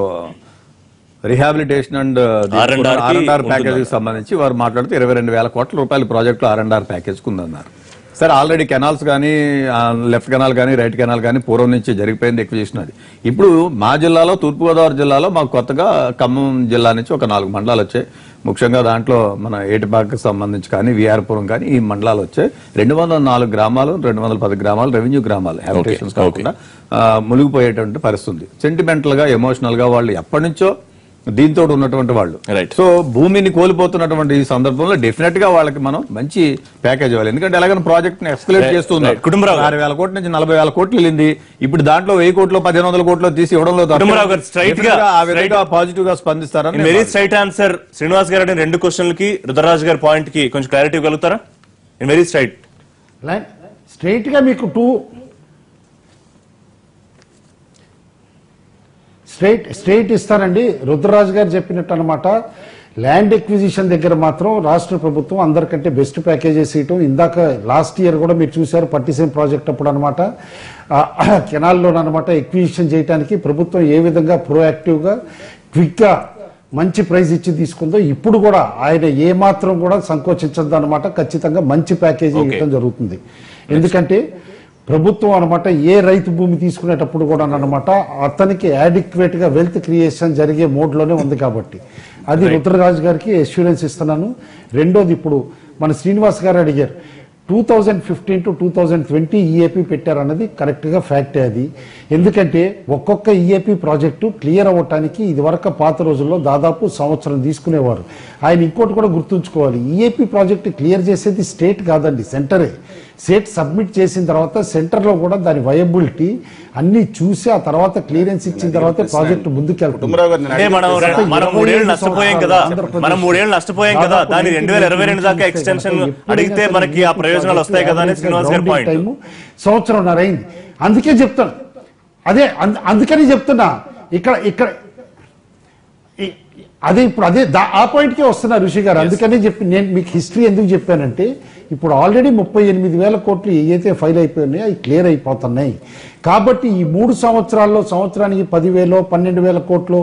rehabilitation and R and R package సంబంధించి వారు మాట్లాడుతూ ఇరవై రెండు వేల కోట్ల రూపాయల ప్రాజెక్టులు ఆర్ అండ్ ఆర్ ప్యాకేజ్ కుందన్నారు. సరే, ఆల్రెడీ కెనాల్స్ కానీ లెఫ్ట్ కెనాల్ కానీ రైట్ కెనాల్ కానీ పూర్వం నుంచి జరిగిపోయింది, ఎక్కువ చేసినది. ఇప్పుడు మా జిల్లాలో తూర్పుగోదావరి జిల్లాలో మాకు కొత్తగా ఖమ్మం జిల్లా నుంచి ఒక నాలుగు మండలాలు వచ్చాయి. ముఖ్యంగా దాంట్లో మన ఏటిపాకకు సంబంధించి కానీ వీఆర్పురం కానీ ఈ మండలాలు వచ్చాయి. రెండు వందల నాలుగు గ్రామాలు రెండు వందల పది గ్రామాలు రెవెన్యూ గ్రామాలు హ్యాబిటేషన్స్ కాకుండా మునిగిపోయేటువంటి పరిస్థితి. సెంటిమెంటల్గా ఎమోషనల్గా వాళ్ళు ఎప్పటి నుంచో దీంతో ఉన్నటువంటి వాళ్ళు, సో భూమిని కోల్పోతున్నటువంటి ఈ సందర్భంలో డెఫినెట్ గా వాళ్ళకి మనం మంచి ప్యాకేజ్ ఇవ్వాలి. ఎందుకంటే ఎలాగైనా ప్రాజెక్ట్ ఎక్స్కలేట్ చేస్తున్నారు. కుటుంబరావు ఆరు వేల కోట్ల నుంచి నలభై వేల కోట్లు వెళ్ళింది, ఇప్పుడు దాంట్లో వెయ్యి కోట్లు పదిహేను వందల కోట్లు తీసి ఇవ్వడంలో పాజిటివ్ గా స్పందిస్తారని. వెరీ స్ట్రైట్ ఆన్సర్ శ్రీనివాస్ గారు. రెండు క్వశ్చన్లకి రుద్రరాజ్ గారి పాయింట్ కి కొంచెం క్లారిటీ కలుగుతారా? వెరీ స్ట్రైట్ స్ట్రైట్ గా మీకు టూ స్ట్రైట్ స్ట్రైట్ ఇస్తానండి. రుద్రరాజు గారు చెప్పినట్టు అనమాట, ల్యాండ్ ఎక్విజిషన్ దగ్గర మాత్రం రాష్ట్ర ప్రభుత్వం అందరికంటే బెస్ట్ ప్యాకేజెస్ ఇవ్వటం. ఇందాక లాస్ట్ ఇయర్ కూడా మీరు చూశారు పట్టిసీమ ప్రాజెక్ట్ అప్పుడు అనమాట, కెనాల్లోనమాట ఎక్విజిషన్ చేయడానికి ప్రభుత్వం ఏ విధంగా ప్రోయాక్టివ్గా క్విక్గా మంచి ప్రైజ్ ఇచ్చి తీసుకుందో ఇప్పుడు కూడా ఆయన ఏమాత్రం కూడా సంకోచించద్దు అనమాట. ఖచ్చితంగా మంచి ప్యాకేజీ ఇవ్వడం జరుగుతుంది. ఎందుకంటే ప్రభుత్వం అనమాట ఏ రైతు భూమి తీసుకునేటప్పుడు కూడా అనమాట అతనికి యాడిక్వేట్గా వెల్త్ క్రియేషన్ జరిగే మోడ్లోనే ఉంది కాబట్టి అది రుద్రరాజు గారికి అష్యూరెన్స్ ఇస్తున్నాను. రెండోది, ఇప్పుడు మన శ్రీనివాస్ గారు అడిగారు two thousand fifteen to two thousand twenty EAP పెట్టారన్నది కరెక్ట్గా ఫ్యాక్టే. అది ఎందుకంటే ఒక్కొక్క ఈఏపీ ప్రాజెక్టు క్లియర్ అవ్వటానికి ఇదివరకు పాత రోజుల్లో దాదాపు సంవత్సరం తీసుకునేవారు. ఆయన ఇంకోటి కూడా గుర్తుంచుకోవాలి, ఈఏపీ ప్రాజెక్టు క్లియర్ చేసేది స్టేట్ కాదండి, సెంటరే. సెట్ సబ్మిట్ చేసిన తర్వాత సెంటర్లో కూడా దాని వయబిలిటీ అన్ని చూసి ఆ తర్వాత క్లియరెన్స్ ఇచ్చిన తర్వాత ప్రాజెక్ట్ ముందుకు వెళ్తాము. సంవత్సరంన్నర అయింది, అందుకే చెప్తాను. అదే అందుకని చెప్తున్నా ఇక్కడ ఇక్కడ అదే ఇప్పుడు అదే ఆ పాయింట్కే వస్తున్నా ఋషి గారు. అందుకనే చెప్పి నేను మీకు హిస్టరీ ఎందుకు చెప్పానంటే ఇప్పుడు ఆల్రెడీ ముప్పై ఎనిమిది వేల కోట్లు ఏవైతే ఫైల్ అయిపోయినాయో అవి క్లియర్ అయిపోతున్నాయి కాబట్టి ఈ మూడు సంవత్సరాల్లో సంవత్సరానికి పదివేలు పన్నెండు వేల కోట్లు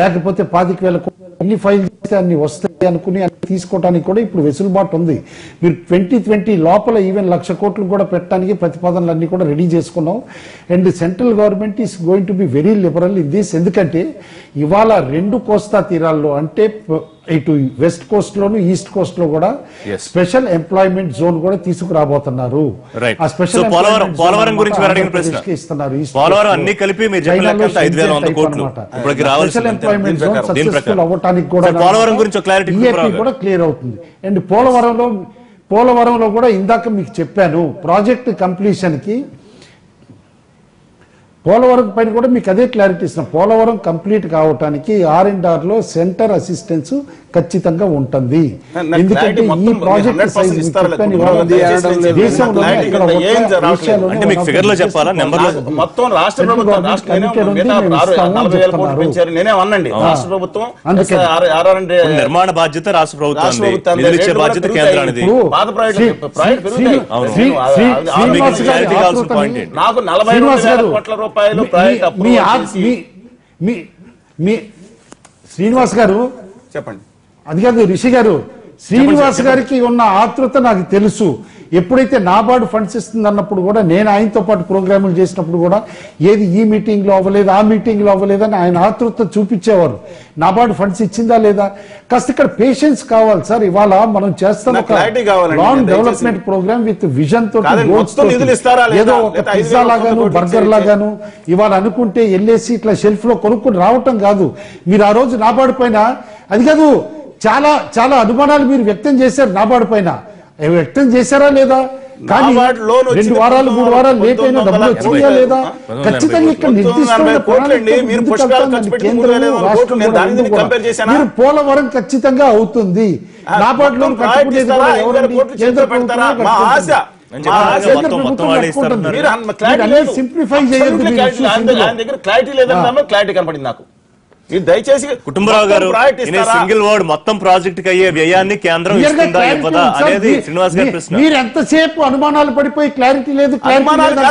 లేకపోతే పాతిక వేల కోట్లు అన్ని ఫైల్ చేస్తే అన్ని వస్తాయి అనుకుని అన్ని తీసుకోవడానికి కూడా ఇప్పుడు వెసులుబాటు ఉంది. మీరు ట్వంటీ ట్వంటీ లోపల ఈవెన్ లక్ష కోట్లు కూడా పెట్టడానికి ప్రతిపాదనలు అన్ని కూడా రెడీ చేసుకున్నాం. And central government is going to be very liberal in this. ఎందుకంటే ఇవాళ రెండు కోస్తా తీరాల్లో అంటే ఇటు వెస్ట్ కోస్ట్ లోను ఈస్ట్ కోస్ట్ లో కూడా స్పెషల్ ఎంప్లాయ్మెంట్ జోన్ కూడా తీసుకురాబోతున్నారు. ఆ స్పెషల్ పోలవరం పోలవరం గురించి అడిగిన ప్రశ్న ఇస్తున్నారు. పోలవరం అన్ని కలిపి మీరు చెప్పినట్టు ఐదు వేల వంద కోట్లు ఇప్పటికి రావాలి. స్పెషల్ ఎంప్లాయ్మెంట్ జోన్ సక్సెస్ఫుల్ అవడానికి కూడా పోలవరం గురించి క్లారిటీ కూడా క్లియర్ అవుతుంది. అండ్ పోలవరంలో పోలవరంలో కూడా ఇందాక మీకు చెప్పాను ప్రాజెక్ట్ కంప్లీషన్ కి పోలవరం పైన కూడా మీకు అదే క్లారిటీ ఇస్తాం. పోలవరం కంప్లీట్ కావడానికి ఆర్ అండ్ ఆర్ లో సెంటర్ అసిస్టెన్స్ ఖచ్చితంగా ఉంటుంది. ఎందుకంటే ఈ ప్రాజెక్ట్ సైజ్ నిర్మాణ బాధ్యత రాష్ట్ర ప్రభుత్వం. శ్రీనివాస్ గారు చెప్పండి, అది కాదు రిషి గారు, శ్రీనివాస్ గారికి ఉన్న ఆతృత నాకు తెలుసు. ఎప్పుడైతే నాబార్డు ఫండ్స్ ఇస్తుంది అన్నప్పుడు కూడా నేను ఆయనతో పాటు ప్రోగ్రాములు చేసినప్పుడు కూడా ఏది ఈ మీటింగ్ లో అవ్వలేదు ఆ మీటింగ్ లో అవ్వలేదని ఆయన ఆతృత చూపించేవారు. నాబార్డు ఫండ్స్ ఇచ్చిందా లేదా కాస్త ఇక్కడ పేషెన్స్ కావాలి సార్. ఇవాళ మనం చేస్తున్న long development program with vision తో ఏదో ఒక పిజ్జా లాగాను బర్గర్ లాగాను ఇవాళ అనుకుంటే ఎల్ఏసి ఇట్లా షెల్ఫ్ లో కొనుక్కుని రావటం కాదు. మీరు ఆ రోజు నాబార్డు పైన అది కాదు చాలా చాలా అనుమానాలు మీరు వ్యక్తం చేశారు నాబార్డు పైన. వ్యక్తం చేశారా లేదా? కానీ రెండు వారాలు మూడు వారాలు లేట్ అయినా డబ్బులు వచ్చిందా లేదా? ఖచ్చితంగా ఇక్కడ నిర్దిష్టమైన పోలవరం ఖచ్చితంగా అవుతుంది. నాబార్డు లోన్ కట్టుకుంటే సింప్లిఫై చేయాలి. ఆయన దగ్గర క్లారిటీ లేదన్నా క్లారిటీ కనపడింది నాకు. దయచేసి కుటుంబరావు గారు సింగిల్ వర్డ్ మొత్తం ప్రాజెక్ట్ కి అయ్యే వ్యయాన్ని కేంద్రం ఇస్తుందా ఇవ్వదా అనేది శ్రీనివాస్ గారి ప్రశ్న. మీరు ఎంతసేపు అనుమానాలు పడిపోయి క్లారిటీ లేదు చెప్పాలి కదా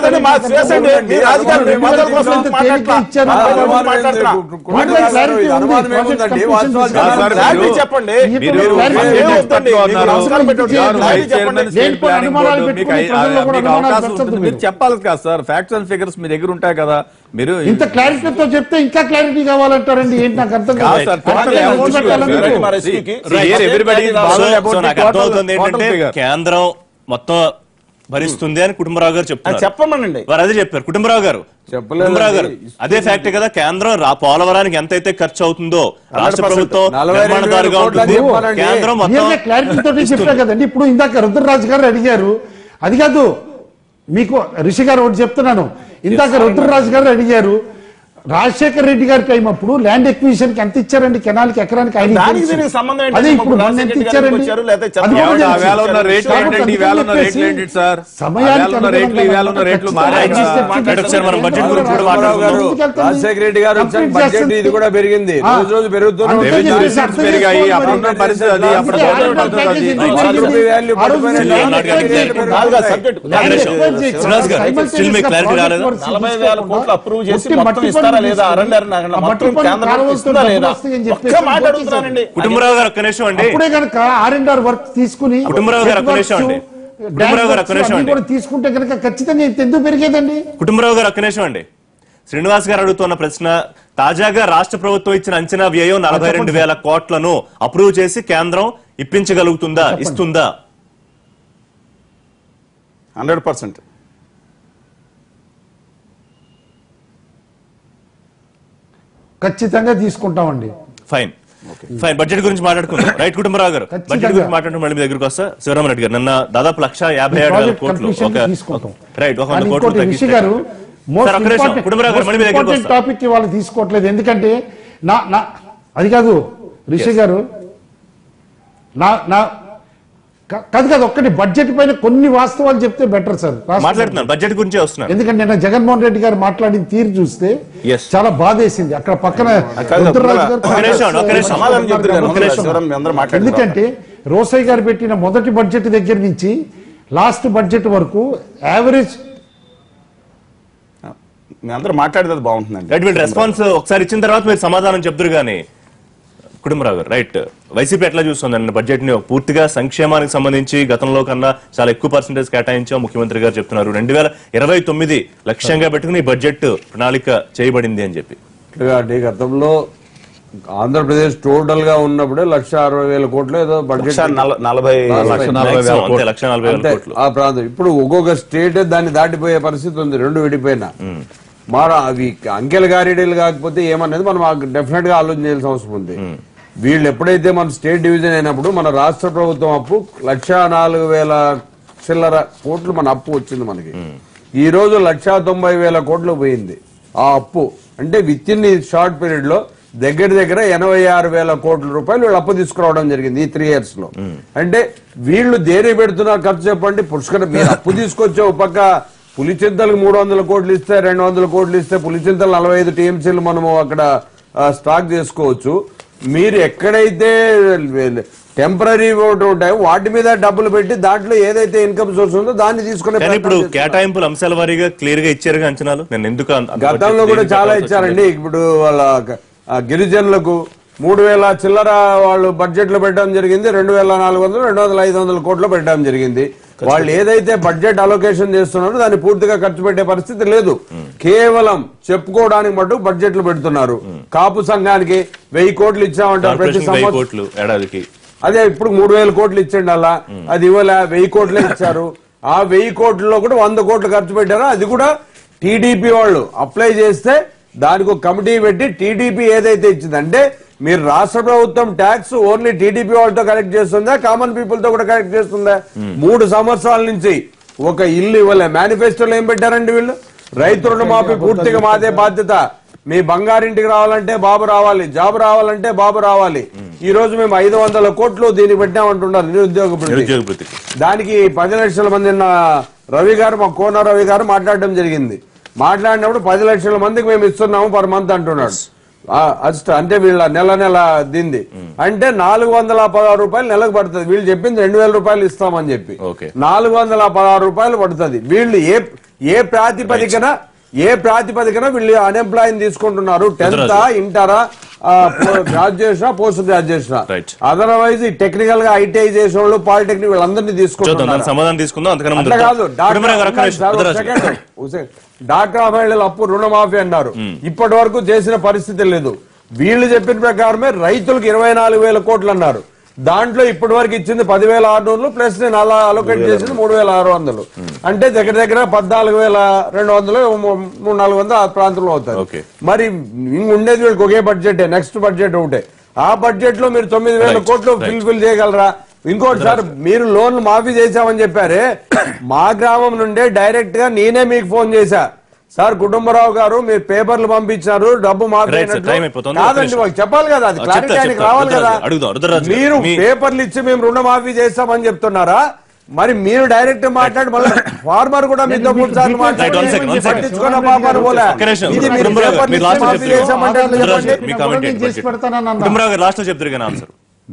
సార్. ఫ్యాక్ట్స్ అండ్ ఫిగర్స్ మీ దగ్గర ఉంటాయి కదా, మీరు ఇంత క్లారిటీతో చెప్తే ఇంకా క్లారిటీ కావాలంటారండి. కేంద్రం మొత్తం భరిస్తుంది అని కుటుంబరావు గారు చెప్తున్నారు. చెప్పమనండి వారు అదే చెప్పారు. కుటుంబరావు గారు కుటుంబరావు గారు అదే ఫ్యాక్ట్ కదా, కేంద్రం పోలవరానికి ఎంతైతే ఖర్చు అవుతుందో రాష్ట్ర ప్రభుత్వం నిర్మాణదారుగా ఉంటుంది. కేంద్రం మొత్తం క్లారిటీతో చెప్పారు కదండి. ఇప్పుడు ఇందాక రుద్రరాజు గారు అడిగారు, అది కాదు మీకు రిషి గారు ఒకటి చెప్తున్నాను, ఇందాక రుద్రరాజు గారు అడిగారు రాజశేఖర్ రెడ్డి గారి టైం అప్పుడు ల్యాండ్ ఎక్విజిషన్ కి ఎంత ఇచ్చారండి కెనాల్కి ఎకరానికి? రాజశేఖర్ రెడ్డి గారు ఇది కూడా పెరిగింది, రోజు రోజు పెరుగుతుంది. కుటుంబరావు గారు ఒక్క నిమిషం అండి, కుటుంబరావు గారు ఒక్క నిమిషం అండి, కుటుంబరావు గారు ఒక్క నిమిషం అండి తీసుకుంటే కనుక ఖచ్చితంగా ఎందుకు పెరిగేదండి. కుటుంబరావు గారు ఒక్క నిమిషం అండి, శ్రీనివాస్ గారు అడుగుతున్న ప్రశ్న తాజాగా రాష్ట్ర ప్రభుత్వం ఇచ్చిన అంచనా వ్యయం నలభై రెండు వేల కోట్లను అప్రూవ్ చేసి కేంద్రం ఇప్పించగలుగుతుందా ఇస్తుందా? హండ్రెడ్ పర్సెంట్ ఖచ్చితంగా తీసుకుంటామండి. ఫైన్ ఫైన్ బడ్జెట్ గురించి మాట్లాడుకుందాం. రైట్ కుటుంబరావు గారు బడ్జెట్ గురించి మాట్లాడుకుంటే మళ్ళీ మీ దగ్గరకు వస్తా. శివరామ రెడ్డి గారు నిన్న దాదాపు లక్ష యాభై ఏడు వేల కోట్లు రైట్ ఒక వంద కోట్లు తగ్గించారు. కుటుంబరావు గారు మళ్ళీ మీ దగ్గర టాపిక్ ఇవాళ తీసుకోవట్లేదు ఎందుకంటే నా నా అది కాదు రిషి గారు నా నా కాదు కాదు ఒక్కటి బడ్జెట్ పైన కొన్ని వాస్తవాలు చెప్తే బెటర్ సార్. మాట్లాడుతున్నాను బడ్జెట్ గురించే వస్తున్నాను ఎందుకంటే నిన్న జగన్మోహన్ రెడ్డి గారు మాట్లాడిన తీరు చూస్తే చాలా బాధేసింది. అక్కడ పక్కన ఎందుకంటే రోసయ్య గారు పెట్టిన మొదటి బడ్జెట్ దగ్గర నుంచి లాస్ట్ బడ్జెట్ వరకు యావరేజ్ అందరూ మాట్లాడేది బాగుంటుందండి. రెస్పాన్స్ ఒకసారి ఇచ్చిన తర్వాత మీరు సమాధానం చెప్తారు కానీ కుటుంబరావు గారు రైట్ వైసీపీ ఎట్లా చూస్తుందండి బడ్జెట్ ని? పూర్తిగా సంక్షేమానికి సంబంధించి గతంలో కన్నా చాలా ఎక్కువ పర్సెంటేజ్ కేటాయించాం ముఖ్యమంత్రి గారు చెప్తున్నారు. రెండు వేల ఇరవై తొమ్మిది లక్ష్యంగా పెట్టుకుని బడ్జెట్ ప్రణాళిక చేయబడింది అని చెప్పి గతంలో ఆంధ్రప్రదేశ్ టోటల్ గా ఉన్నప్పుడే లక్ష అరవై వేల కోట్లు ఏదో బడ్జెట్ ఆ ప్రాంతం ఇప్పుడు ఒక్కొక్క స్టేట్ దాన్ని దాటిపోయే పరిస్థితి ఉంది. రెండు విడిపోయినా మరి అవి అంకెల గారిడీలు కాకపోతే ఏమనేది మనం డెఫినెట్ గా ఆలోచన చేయాల్సిన అవసరం ఉంది. వీళ్ళు ఎప్పుడైతే మన స్టేట్ డివిజన్ అయినప్పుడు మన రాష్ట్ర ప్రభుత్వం అప్పు లక్ష నాలుగు వేల చిల్లర కోట్లు మన అప్పు వచ్చింది. మనకి ఈ రోజు లక్ష తొంభై వేల కోట్లు పోయింది ఆ అప్పు. అంటే విత్ ఇన్ షార్ట్ పీరియడ్ లో దగ్గర దగ్గర ఎనభై ఆరు వేల కోట్ల రూపాయలు వీళ్ళు అప్పు తీసుకురావడం జరిగింది ఈ త్రీ ఇయర్స్ లో. అంటే వీళ్ళు దేని పెడుతున్న ఖర్చు చెప్పండి. పుష్కర మీరు అప్పు తీసుకొచ్చే ఒక పక్క పులిచింతలకు మూడు వందల కోట్లు ఇస్తే రెండు వందల కోట్లు ఇస్తే పులిచింతలు నలభై ఐదు టీఎంసీలు మనము అక్కడ స్టాక్ చేసుకోవచ్చు. మీరు ఎక్కడైతే టెంపరీ ఓటు ఉంటాయో వాటి మీద డబ్బులు పెట్టి దాంట్లో ఏదైతే ఇన్కమ్ సోర్స్ ఉందో దాన్ని తీసుకునే ఇప్పుడు కేటాయింపులు అంశాల వారీగా క్లియర్ గా ఇచ్చారు అంచనాలు. నేను ఎందుకు గతంలో కూడా చాలా ఇచ్చారండి. ఇప్పుడు వాళ్ళ గిరిజనులకు మూడు వేల చిల్లర వాళ్ళు బడ్జెట్ లో పెట్టడం జరిగింది. రెండు వేల నాలుగు వందలు రెండు వందల ఐదు వందల కోట్లు పెట్టడం జరిగింది. వాళ్ళు ఏదైతే బడ్జెట్ అలొకేషన్ చేస్తున్నారో దాన్ని పూర్తిగా ఖర్చు పెట్టే పరిస్థితి లేదు. కేవలం చెప్పుకోవడానికి మటు బడ్జెట్లు పెడుతున్నారు. కాపు సంఘానికి వెయ్యి కోట్లు ఇచ్చామంటారు ప్రతి సంవత్సరం. అదే ఇప్పుడు మూడు వేల కోట్లు ఇచ్చండి అలా అది ఇవ్వలే వెయ్యి కోట్లే ఇచ్చారు. ఆ వెయ్యి కోట్లలో కూడా వంద కోట్లు ఖర్చు పెట్టారు. అది కూడా టీడీపీ వాళ్ళు అప్లై చేస్తే దానికి ఒక కమిటీ పెట్టి టీడీపీ ఏదైతే ఇచ్చిందంటే మీరు రాష్ట్ర ప్రభుత్వం ట్యాక్స్ ఓన్లీ టీడీపీ వాళ్ళతో కలెక్ట్ చేస్తుందా కామన్ పీపుల్ తో కూడా కలెక్ట్ చేస్తుందా? మూడు సంవత్సరాల నుంచి ఒక ఇల్లు ఇవ్వలే. మేనిఫెస్టోలో ఏం పెట్టారండి వీళ్ళు? రైతు రుణమాఫీ పూర్తిగా మాదే బాధ్యత, మీ బంగారింటికి రావాలంటే బాబు రావాలి, జాబ్ రావాలంటే బాబు రావాలి. ఈ రోజు మేము ఐదు వందల కోట్లు దీన్ని పెట్టామంటున్నారు నిరుద్యోగ భృతి. దానికి పది లక్షల మంది రవి గారు మా కోన రవి గారు మాట్లాడడం జరిగింది. మాట్లాడినప్పుడు పది లక్షల మందికి మేము ఇస్తున్నాము పర్ మంత్ అంటున్నాడు. అస్ట్ అంటే వీళ్ళ నెల నెల దింది అంటే నాలుగు వందల పదహారు రూపాయలు నెలకు పడుతుంది. వీళ్ళు చెప్పింది రెండు వేల రూపాయలు ఇస్తామని చెప్పి నాలుగు వందల పదహారు రూపాయలు పడుతుంది. వీళ్ళు ఏ ఏ ప్రాతిపదికన ఏ ప్రాతిపదికన వీళ్ళు అన్ఎంప్లాయ్ని తీసుకుంటున్నారు? టెన్తా, ఇంటరా, graduation, post graduation. Otherwise technical గా ఐటీఐ చేసిన వాళ్ళు పాలిటెక్నిక్ వీళ్ళందరినీ తీసుకుంటున్నారు. డాక్రా మహిళలు అప్పు రుణమాఫీ అన్నారు. ఇప్పటి వరకు చేసిన పరిస్థితి లేదు. వీళ్ళు చెప్పిన ప్రకారమే రైతులకు ఇరవై నాలుగు వేల కోట్లు అన్నారు. దాంట్లో ఇప్పటి వరకు ఇచ్చింది పదివేల ఆరు వందలు ప్లస్ నేను అలా అలొకేట్ చేసింది మూడు వేల ఆరు వందలు అంటే దగ్గర దగ్గర పద్నాలుగు వేల రెండు వందలు మూడు నాలుగు వందలు ఆ ప్రాంతంలో అవుతాయి. మరి ఉండేది వీళ్ళకి ఒకే బడ్జెటే, నెక్స్ట్ బడ్జెట్ ఒకటే. ఆ బడ్జెట్ లో మీరు తొమ్మిది వేల కోట్లు ఫుల్ఫిల్ చేయగలరా? ఇంకోటి సార్ మీరు లోన్లు మాఫీ చేశామని చెప్పారే, మా గ్రామం నుండే డైరెక్ట్ గా నేనే మీకు ఫోన్ చేశా, సార్ కుటుంబరావు గారు మీరు పేపర్లు పంపించారు డబ్బు మాఫీ కాదండి. వాళ్ళు చెప్పాలి కదా, అది క్లారిటీ ఆయనకి రావాలి కదా. మీరు పేపర్లు ఇచ్చి మేము రుణ మాఫీ చేస్తామని చెప్తున్నారా? మరి మీరు డైరెక్ట్ మాట్లాడి మళ్ళీ ఫార్మర్ కూడా మీతో మూడు సార్లు మాట్లాడుతున్నారు.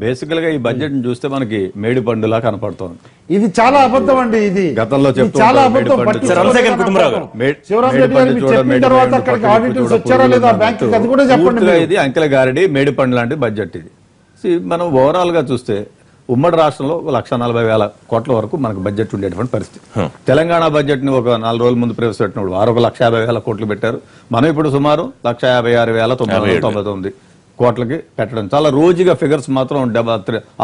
బేసికల్ గా ఈ బడ్జెట్ చూస్తే మనకి మేడి పండులా కనపడుతోంది. ఇది చాలా అబద్ధం అండి. ఇది గతంలో ఇది అంకెల గారిడి మేడి పండు లాంటి బడ్జెట్ ఇది. మనం ఓవరాల్ గా చూస్తే ఉమ్మడి రాష్ట్రంలో లక్ష నలభై వేల కోట్ల వరకు మనకు బడ్జెట్ ఉండేటువంటి పరిస్థితి. తెలంగాణ బడ్జెట్ ని ఒక నాలుగు రోజుల ముందు ప్రవేశపెట్టినప్పుడు వారు ఒక లక్ష యాభై వేల కోట్లు పెట్టారు. మనం ఇప్పుడు సుమారు లక్ష యాభై ఆరు వేల తొమ్మిది తొంభై తొమ్మిది కోట్లకి పెట్టడం చాలా రోజుగా ఫిగర్స్ మాత్రం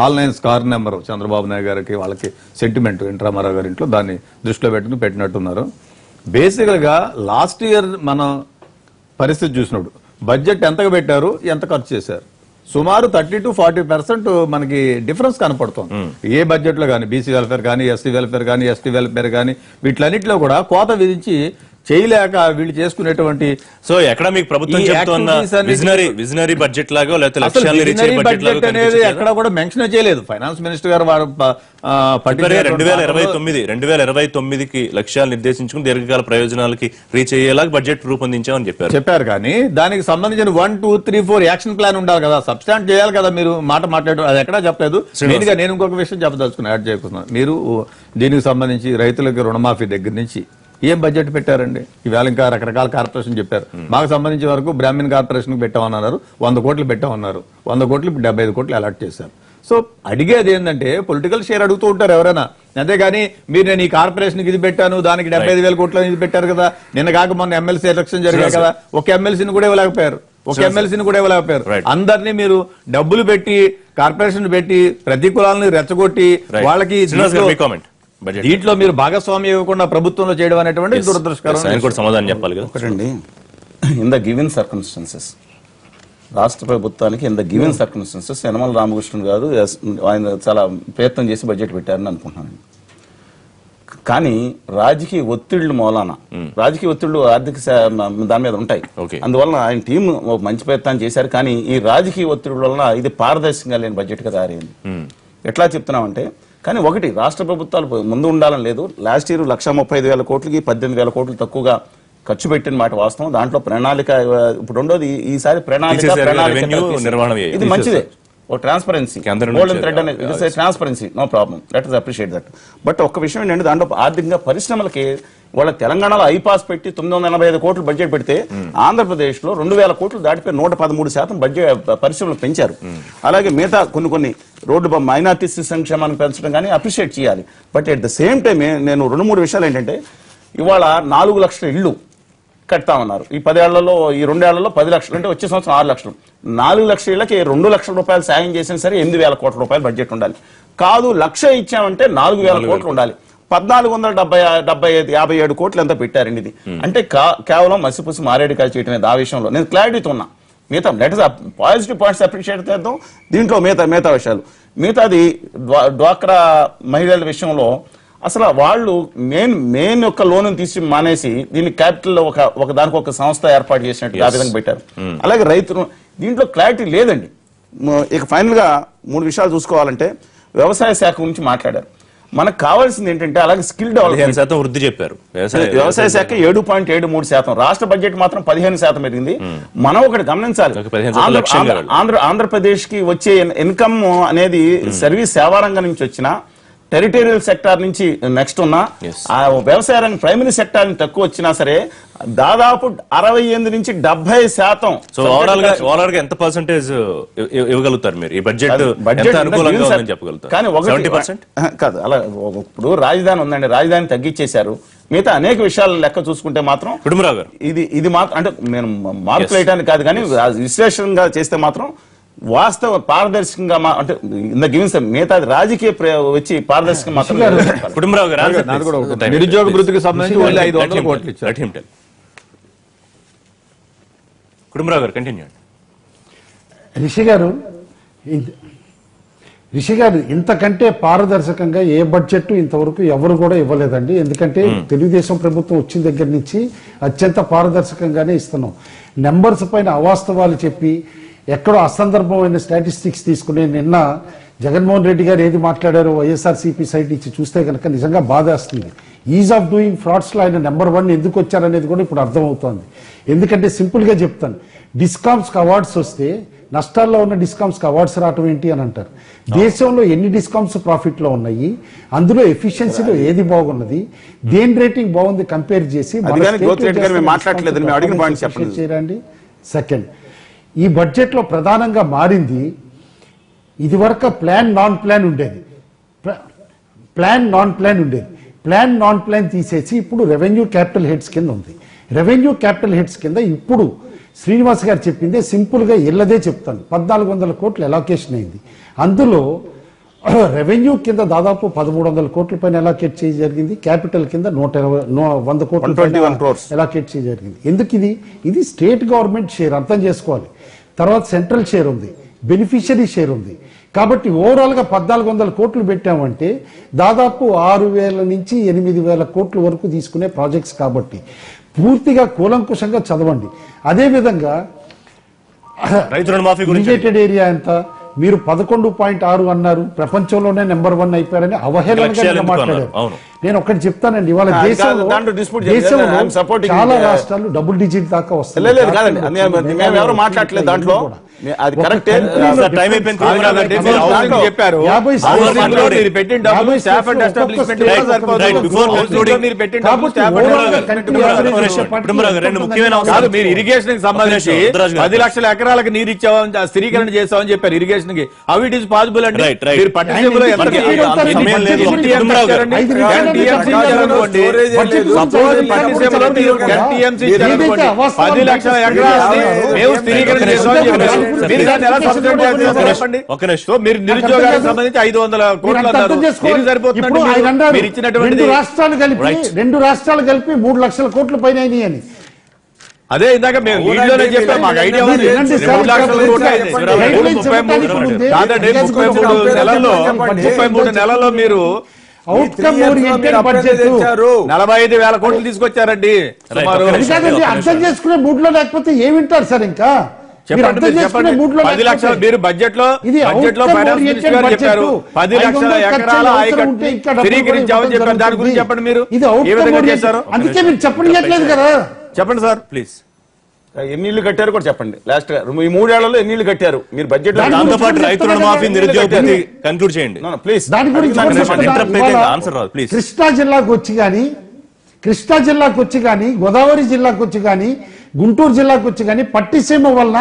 online score number Chandrababu Naidu గారికి వాళ్ళకి సెంటిమెంట్ ఎన్టీఆర్ గారి ఇంట్లో దాన్ని దృష్టిలో పెట్టుకుని పెట్టినట్టున్నారు. బేసికల్గా లాస్ట్ ఇయర్ మనం పరిస్థితి చూసినప్పుడు బడ్జెట్ ఎంతగా పెట్టారు, ఎంత ఖర్చు చేశారు, సుమారు థర్టీ టు ఫార్టీ పర్సెంట్ మనకి డిఫరెన్స్ కనపడుతుంది. ఏ బడ్జెట్ లో కానీ బీసీ వెల్ఫేర్ కానీ ఎస్సీ వెల్ఫేర్ కానీ ఎస్టీ వెల్ఫేర్ కానీ వీటిలన్నింటిలో కూడా కోత విధించి చేయలేక వీళ్ళు చేసుకునేటువంటి సో ఎక్కడ మీకు ప్రభుత్వం విజనరీ బడ్జెట్ లాగా బడ్జెట్ అనేది ఎక్కడ కూడా మెన్షన్ చేయలేదు. ఫైనాన్స్ మినిస్టర్ గారు వారు రెండు వేల ఇరవై తొమ్మిది రెండు వేల ఇరవై తొమ్మిదికి లక్ష్యాలు నిర్దేశించుకుని దీర్ఘకాల ప్రయోజనాలకి రీచ్ అయ్యేలాగా బడ్జెట్ రూపొందించామని చెప్పారు చెప్పారు కానీ దానికి సంబంధించిన one two three four action plan ఉండాలి కదా, సబ్స్టాండ్ చేయాలి కదా. మీరు మాట మాట్లాడారు, అది ఎక్కడా చెప్పలేదు. నేనుగా నేను ఇంకొక విషయం చెప్పదలుచుకున్నాను, యాడ్ చేయకుండా మీరు దీనికి సంబంధించి రైతులకు రుణమాఫీ దగ్గర నుంచి ఏం బడ్జెట్ పెట్టారండి? ఈవేళ ఇంకా రకరకాల కార్పొరేషన్ చెప్పారు. మాకు సంబంధించిన వరకు బ్రాహ్మణ్ కార్పొరేషన్కి పెట్టామన్నారు, వంద కోట్లు పెట్టామన్నారు. వంద కోట్లు ఇప్పుడు డెబ్బై ఐదు కోట్లు అలాట్ చేశారు. సో అడిగేది ఏంటంటే పొలిటికల్ షేర్ అడుగుతూ ఉంటారు ఎవరైనా, అంతేగాని మీరు నేను ఈ కార్పొరేషన్కి ఇది పెట్టాను దానికి డెబ్బై ఐదు వేల కోట్లని ఇది పెట్టారు కదా. నిన్న కాక మొన్న ఎమ్మెల్సీ ఎలక్షన్ జరిగాయి కదా, ఒక ఎమ్మెల్సీని కూడా ఇవ్వలేకపోయారు. ఒక ఎమ్మెల్సీని కూడా ఇవ్వలేకపోయారు. అందర్ని మీరు డబ్బులు పెట్టి కార్పొరేషన్ పెట్టి ప్రతి కులాలను రెచ్చగొట్టి వాళ్ళకి దీంట్లో మీరు భాగస్వామ్యం ఇవ్వకుండా ప్రభుత్వంలో చేయడం అనేటువంటి దురదృష్టకరం. నేను కూడా సమాధానం చెప్పాలి కదా. ఒకటండి, ఇన్ ద గివెన్ సర్కమ్స్టాన్సెస్ రాష్ట్ర ప్రభుత్వానికి in the given circumstances Yanamala Ramakrishnudu గారు ఆయన చాలా ప్రయత్నం చేసి బడ్జెట్ పెట్టారని అనుకుంటున్నాను. కానీ రాజకీయ ఒత్తిళ్లు మూలాన రాజకీయ ఒత్తిళ్లు ఆర్థిక దాని మీద ఉంటాయి. అందువలన ఆయన టీం మంచి ప్రయత్నాన్ని చేశారు. కానీ ఈ రాజకీయ ఒత్తిడి వలన ఇది పారదర్శకంగా లేని బడ్జెట్గా తయారైంది. ఎట్లా చెప్తున్నామంటే, కానీ ఒకటి రాష్ట్ర ప్రభుత్వాలు ముందు ఉండాలని లేదు. లాస్ట్ ఇయర్ లక్ష ముప్పై ఐదు వేల కోట్లకి పద్దెనిమిది వేల కోట్లు తక్కువగా ఖర్చు పెట్టిన మాట వాస్తవం. దాంట్లో ప్రణాళిక ఇప్పుడు ఉండదు. ఈసారి ప్రణాళిక ఇది మంచిదే. ట్రాన్స్పరెన్సీ గోల్డెన్ థ్రెడ్ అనేది transparency, no problem, let us appreciate that. But ఒక్క విషయం ఏంటంటే, దాంట్లో ఆర్థికంగా పరిశ్రమలకి వాళ్ళ తెలంగాణలో ఐపాస్ పెట్టి తొమ్మిది వందల ఎనభై ఐదు కోట్లు బడ్జెట్ పెడితే ఆంధ్రప్రదేశ్లో రెండు వేల కోట్లు దాటిపోయి నూట పదమూడు శాతం బడ్జెట్ పరిశ్రమలు పెంచారు. అలాగే మిగతా కొన్ని కొన్ని రోడ్డు మైనార్టీస్ సంక్షేమాన్ని పెంచడం కానీ అప్రిషియేట్ చేయాలి. But at the same time నేను రెండు మూడు విషయాలు ఏంటంటే, ఇవాళ నాలుగు లక్షల ఇళ్ళు కడతా ఉన్నారు. ఈ పదేళ్లలో ఈ రెండేళ్లలో పది లక్షలు అంటే వచ్చే సంవత్సరం ఆరు లక్షలు నాలుగు లక్షల ఇళ్ళకి రెండు లక్షల రూపాయలు సాయం చేసినా సరే ఎనిమిది వేల కోట్ల రూపాయలు బడ్జెట్ ఉండాలి. కాదు లక్ష ఇచ్చామంటే నాలుగు వేల కోట్లు ఉండాలి. పద్నాలుగు వందల డెబ్బై డెబ్బై ఐదు యాభై ఏడు కోట్లు ఎంత పెట్టారండి. ఇది అంటే కేవలం మసిపూసి మారేడుకాయ చేయటమే. ఆ విషయంలో నేను క్లారిటీతో ఉన్నా. మిగతా let us positive points appreciate చేద్దాం. దీంట్లో మిగతా మిగతా విషయాలు మిగతాది డ్వాక్రా మహిళల విషయంలో అసలు వాళ్ళు మెయిన్ మెయిన్ యొక్క లోన్ తీసి మానేసి దీన్ని క్యాపిటల్ ఒక ఒక దానికి ఒక సంస్థ ఏర్పాటు చేసినట్టు ఆ విధంగా పెట్టారు. అలాగే రైతులు దీంట్లో క్లారిటీ లేదండి. ఇక ఫైనల్ గా మూడు విషయాలు చూసుకోవాలంటే, వ్యవసాయ శాఖ గురించి మాట్లాడారు. మనకు కావాల్సింది ఏంటంటే, అలాగే స్కిల్ డెవలప్మెంట్ శాతం వృద్ధి చెప్పారు. వ్యవసాయ శాఖ ఏడు పాయింట్ ఏడు మూడు శాతం రాష్ట్ర బడ్జెట్ మాత్రం పదిహేను శాతం పెరిగింది. మనం ఒకటి గమనించాలి, ఆంధ్ర ఆంధ్రప్రదేశ్ కి వచ్చే ఇన్కమ్ అనేది సర్వీస్ సేవా రంగం నుంచి వచ్చిన టెరిటోరియల్ సెక్టార్ నుంచి నెక్స్ట్ ఉన్న వ్యవసాయ రంగం ప్రైమరీ సెక్టార్ నుంచి తక్కువ వచ్చినా సరే దాదాపు అరవై ఎనిమిది నుంచి డెబ్బై శాతం ఎంత పర్సెంటేజ్ ఇవ్వగలుగుతారు మీరు ఈ బడ్జెట్ కానీ కాదు. అలా ఇప్పుడు రాజధాని ఉందండి, రాజధాని తగ్గించేశారు. మిగతా అనేక విషయాలు లెక్క చూసుకుంటే మాత్రం ఇది ఇది మాత్రం అంటే నేను మార్పు వేయడానికి కాదు, కానీ విశ్లేషణగా చేస్తే మాత్రం వాస్తవ పారదర్శకంగా అంటే ఇంత గివిన్స్ మిగతా రాజకీయ వచ్చి పారదర్శకంగా మాత్రం నిరుద్యోగ వృత్తికి సంబంధించి కుటుంబరావు గారు కంటిన్యూ. రిషి గారు రిషి గారు ఇంతకంటే పారదర్శకంగా ఏ బడ్జెట్ ఇంతవరకు ఎవరు కూడా ఇవ్వలేదండి. ఎందుకంటే తెలుగుదేశం ప్రభుత్వం వచ్చిన దగ్గర నుంచి అత్యంత పారదర్శకంగానే ఇస్తున్నాం. నెంబర్స్ పైన అవాస్తవాలు చెప్పి ఎక్కడో అసందర్భమైన స్టాటిస్టిక్స్ తీసుకునే నిన్న జగన్మోహన్ రెడ్డి గారు ఏది మాట్లాడారో వైఎస్ఆర్సీపీ సైడ్ నుంచి చూస్తే కనుక నిజంగా బాధేస్తుంది. ఈజ్ ఆఫ్ డూయింగ్ ఫ్రాడ్స్లో ఆయన నెంబర్ వన్ ఎందుకు వచ్చారనేది కూడా ఇప్పుడు అర్థమవుతోంది. ఎందుకంటే సింపుల్గా చెప్తాను, డిస్కామ్స్కి అవార్డ్స్ వస్తే నష్టాల్లో ఉన్న డిస్కామ్స్కి అవార్డ్స్ రావటం ఏంటి అని అంటారు. దేశంలో ఎన్ని డిస్కామ్స్ ప్రాఫిట్లో ఉన్నాయి, అందులో ఎఫిషియన్సీలో ఏది బాగున్నది, దేని రేటింగ్ బాగుంది కంపేర్ చేసి చేయండి. సెకండ్, ఈ బడ్జెట్లో ప్రధానంగా మారింది, ఇదివరకు ప్లాన్ నాన్ ప్లాన్ ఉండేది ప్లాన్ నాన్ ప్లాన్ ఉండేది ప్లాన్ నాన్ ప్లాన్ తీసేసి ఇప్పుడు రెవెన్యూ క్యాపిటల్ హెడ్స్ కింద ఉంది. రెవెన్యూ క్యాపిటల్ హెడ్స్ కింద ఇప్పుడు శ్రీనివాస్ గారు చెప్పిందే సింపుల్గా ఇళ్ళదే చెప్తాను. పద్నాలుగు వందల కోట్లు ఎలాకేషన్ అయింది. అందులో రెవెన్యూ కింద దాదాపు పదమూడు వందల కోట్ల పైన ఎలాకేట్ చేయ జరిగింది. క్యాపిటల్ కింద నూట ఇరవై వంద కోట్లు ఎలాకేట్ చేయ జరిగింది. ఎందుకు ఇది ఇది స్టేట్ గవర్నమెంట్ షేర్ అర్థం చేసుకోవాలి. తర్వాత సెంట్రల్ షేర్ ఉంది, బెనిఫిషరీ షేర్ ఉంది. కాబట్టి ఓవరాల్గా పద్నాలుగు వందల కోట్లు పెట్టామంటే దాదాపు ఆరు వేల నుంచి ఎనిమిది వేల కోట్ల వరకు తీసుకునే ప్రాజెక్ట్స్. కాబట్టి పూర్తిగా కూలంకుషంగా చదవండి. అదేవిధంగా రిజర్వేటెడ్ ఏరియా ఎంత మీరు పదకొండు పాయింట్ ఆరు అన్నారు, ప్రపంచంలోనే నెంబర్ వన్ అయిపోయారని అవహేళనగా మాట్లాడారు. నేను ఒకటి చెప్తానండి, ఇవాళ దేశంలో చాలా రాష్ట్రాలు డబుల్ డిజిట్ దాకా వస్తాయి. निरुद्योग అదే ఇందాక నేను వీడియోలో చెప్పా మాకు ఐడియా ఉంది రెండు లక్షల కోట్లు ముప్పై మూడు దాదాపు ముప్పై మూడు నెలల్లో ముప్పై మూడు నెలల్లో మీరు అవుట్కమ్ ఓరియెంటెడ్ బడ్జెట్ ఇచ్చారు నలభై ఐదు వేల కోట్లు తీసుకొచ్చారండి సుమారు ఎందుకంటే అర్థం చేసుకునే మూడ్ లో లేకపోతే ఏం వింటారు సార్ ఇంకా प्लीज ఎన్ని ఇల్లు కట్టారు కూడా చెప్పండి లాస్ట్ గా ఈ మూడేళ్లలో ఎన్ని ఇల్లు కట్టారు మీరు బడ్జెట్ లో దాంతో పాటు రైతు రుణమాఫీ నిరుద్యోగపతి కంక్లూడ్ చేయండి నో నో ప్లీజ్ దాని గురించి ఇంటరప్ట్ అయితే ఆన్సర్ రాదు ప్లీజ్ కృష్ణా జిల్లాకు వచ్చి గాని కృష్ణా జిల్లాకు వచ్చి గాని గోదావరి జిల్లాకు వచ్చి గాని గుంటూరు జిల్లాకు వచ్చి గాని పట్టిసీమ వల్ల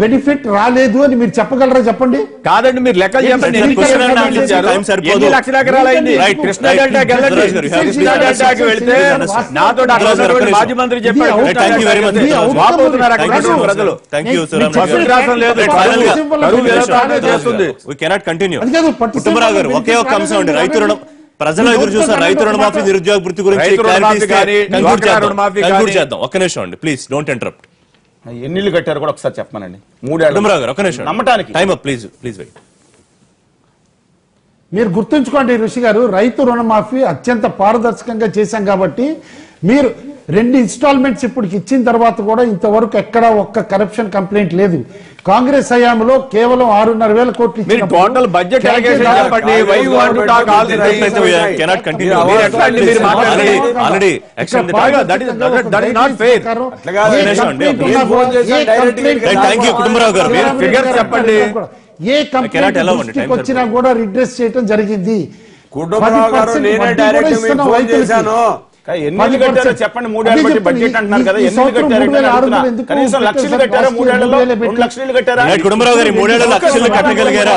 బెనిఫిట్ రాలేదు అని మీరు చెప్పగలరా చెప్పండి కాదండి మీరు లెక్కలు చెప్పండి నేను క్వశ్చన్ అడగాలి ఇచ్చారు టైం సరిపోదు ఎన్ని లక్షల ఎకరాలు అయ్యింది కృష్ణా డెల్టా గెలండి కృష్ణా డెల్టాకి వెళ్తే నాతో డాక్టర్ మాజీ మంత్రి చెప్పారు థాంక్యూ వెరీ మచ్ వాపోతున్నారు అక్కడ ప్రజలు థాంక్యూ సర్ రాసం లేదు ఫైనల్ గా కరువు వేస్తానే చేస్తుంది వి కెనాట్ కంటిన్యూ కుటుంబరావు గారు ఒకే ఒక అంశం ఉంది రైతు రుణం ప్రజలు ఎదురు చూస్తున్న రైతు రుణమాఫీ నిరుద్యోగ భృతి గురించి క్లారిటీ కానీ కంక్లూడ్ చేద్దాం ఒక్క నిమిషం అండి ప్లీజ్ డోంట్ ఇంటరప్ట్ ఎన్నిళ్ళు కట్టారు కూడా ఒకసారి చెప్పమనండి మూడేళ్లు ధర్మరావు గారు ఒక నిమిషం నమ్మడానికి time up please please wait మీరు గుర్తుంచుకోండి ఋషి గారు రైతు రుణమాఫీ అత్యంత పారదర్శకంగా చేశాం కాబట్టి మీరు రెండు ఇన్స్టాల్మెంట్స్ ఇప్పటికి ఇచ్చిన తర్వాత కూడా ఇంతవరకు ఎక్కడా ఒక్క కరప్షన్ కంప్లైంట్ లేదు కాంగ్రెస్ హయాంలో కేవలం ఆరున్నర వేల కోట్లు ఇచ్చారు టోటల్ బడ్జెట్ అలొకేషన్ చెప్పండి why want to talk all the right cannot continue మీరు ఎట్లాంటి మీరు మాట్లాడండి already action that is that is not fair అట్లాగా నేను ఫోన్ చేశా డైరెక్ట్ థాంక్యూ కుటుంబరావు గారు మీరు ఫిగర్ చెప్పండి ఏ కంప్లైంట్ వచ్చినా కూడా రిడ్రెస్ చేయడం జరిగింది కుటుంబరావు గారు నేనే డైరెక్ట్ మీకు ఫోన్ చేశాను ఎన్ని కట్టారో చెప్పండి మూడేళ్ల బట్టి బడ్జెట్ అంటున్నారు కదా ఎన్ని కట్టారో కనీసం లక్షలు కట్టారో మూడేళ్లలో రెండు లక్షలు కట్టారా రైట్ కుటుంబరావు గారు మూడేళ్ల లక్షలు కట్టగలిగారా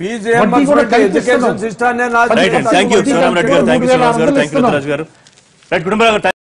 ఫీజు ఏమంటున్నారు ఎడ్యుకేషన్ సిస్టం నే నా రైట్ థాంక్యూ సోమరాజ్ గారు థాంక్యూ సోమరాజ్ గారు థాంక్యూ సోమరాజ్ గారు రైట్ కుటుంబరావు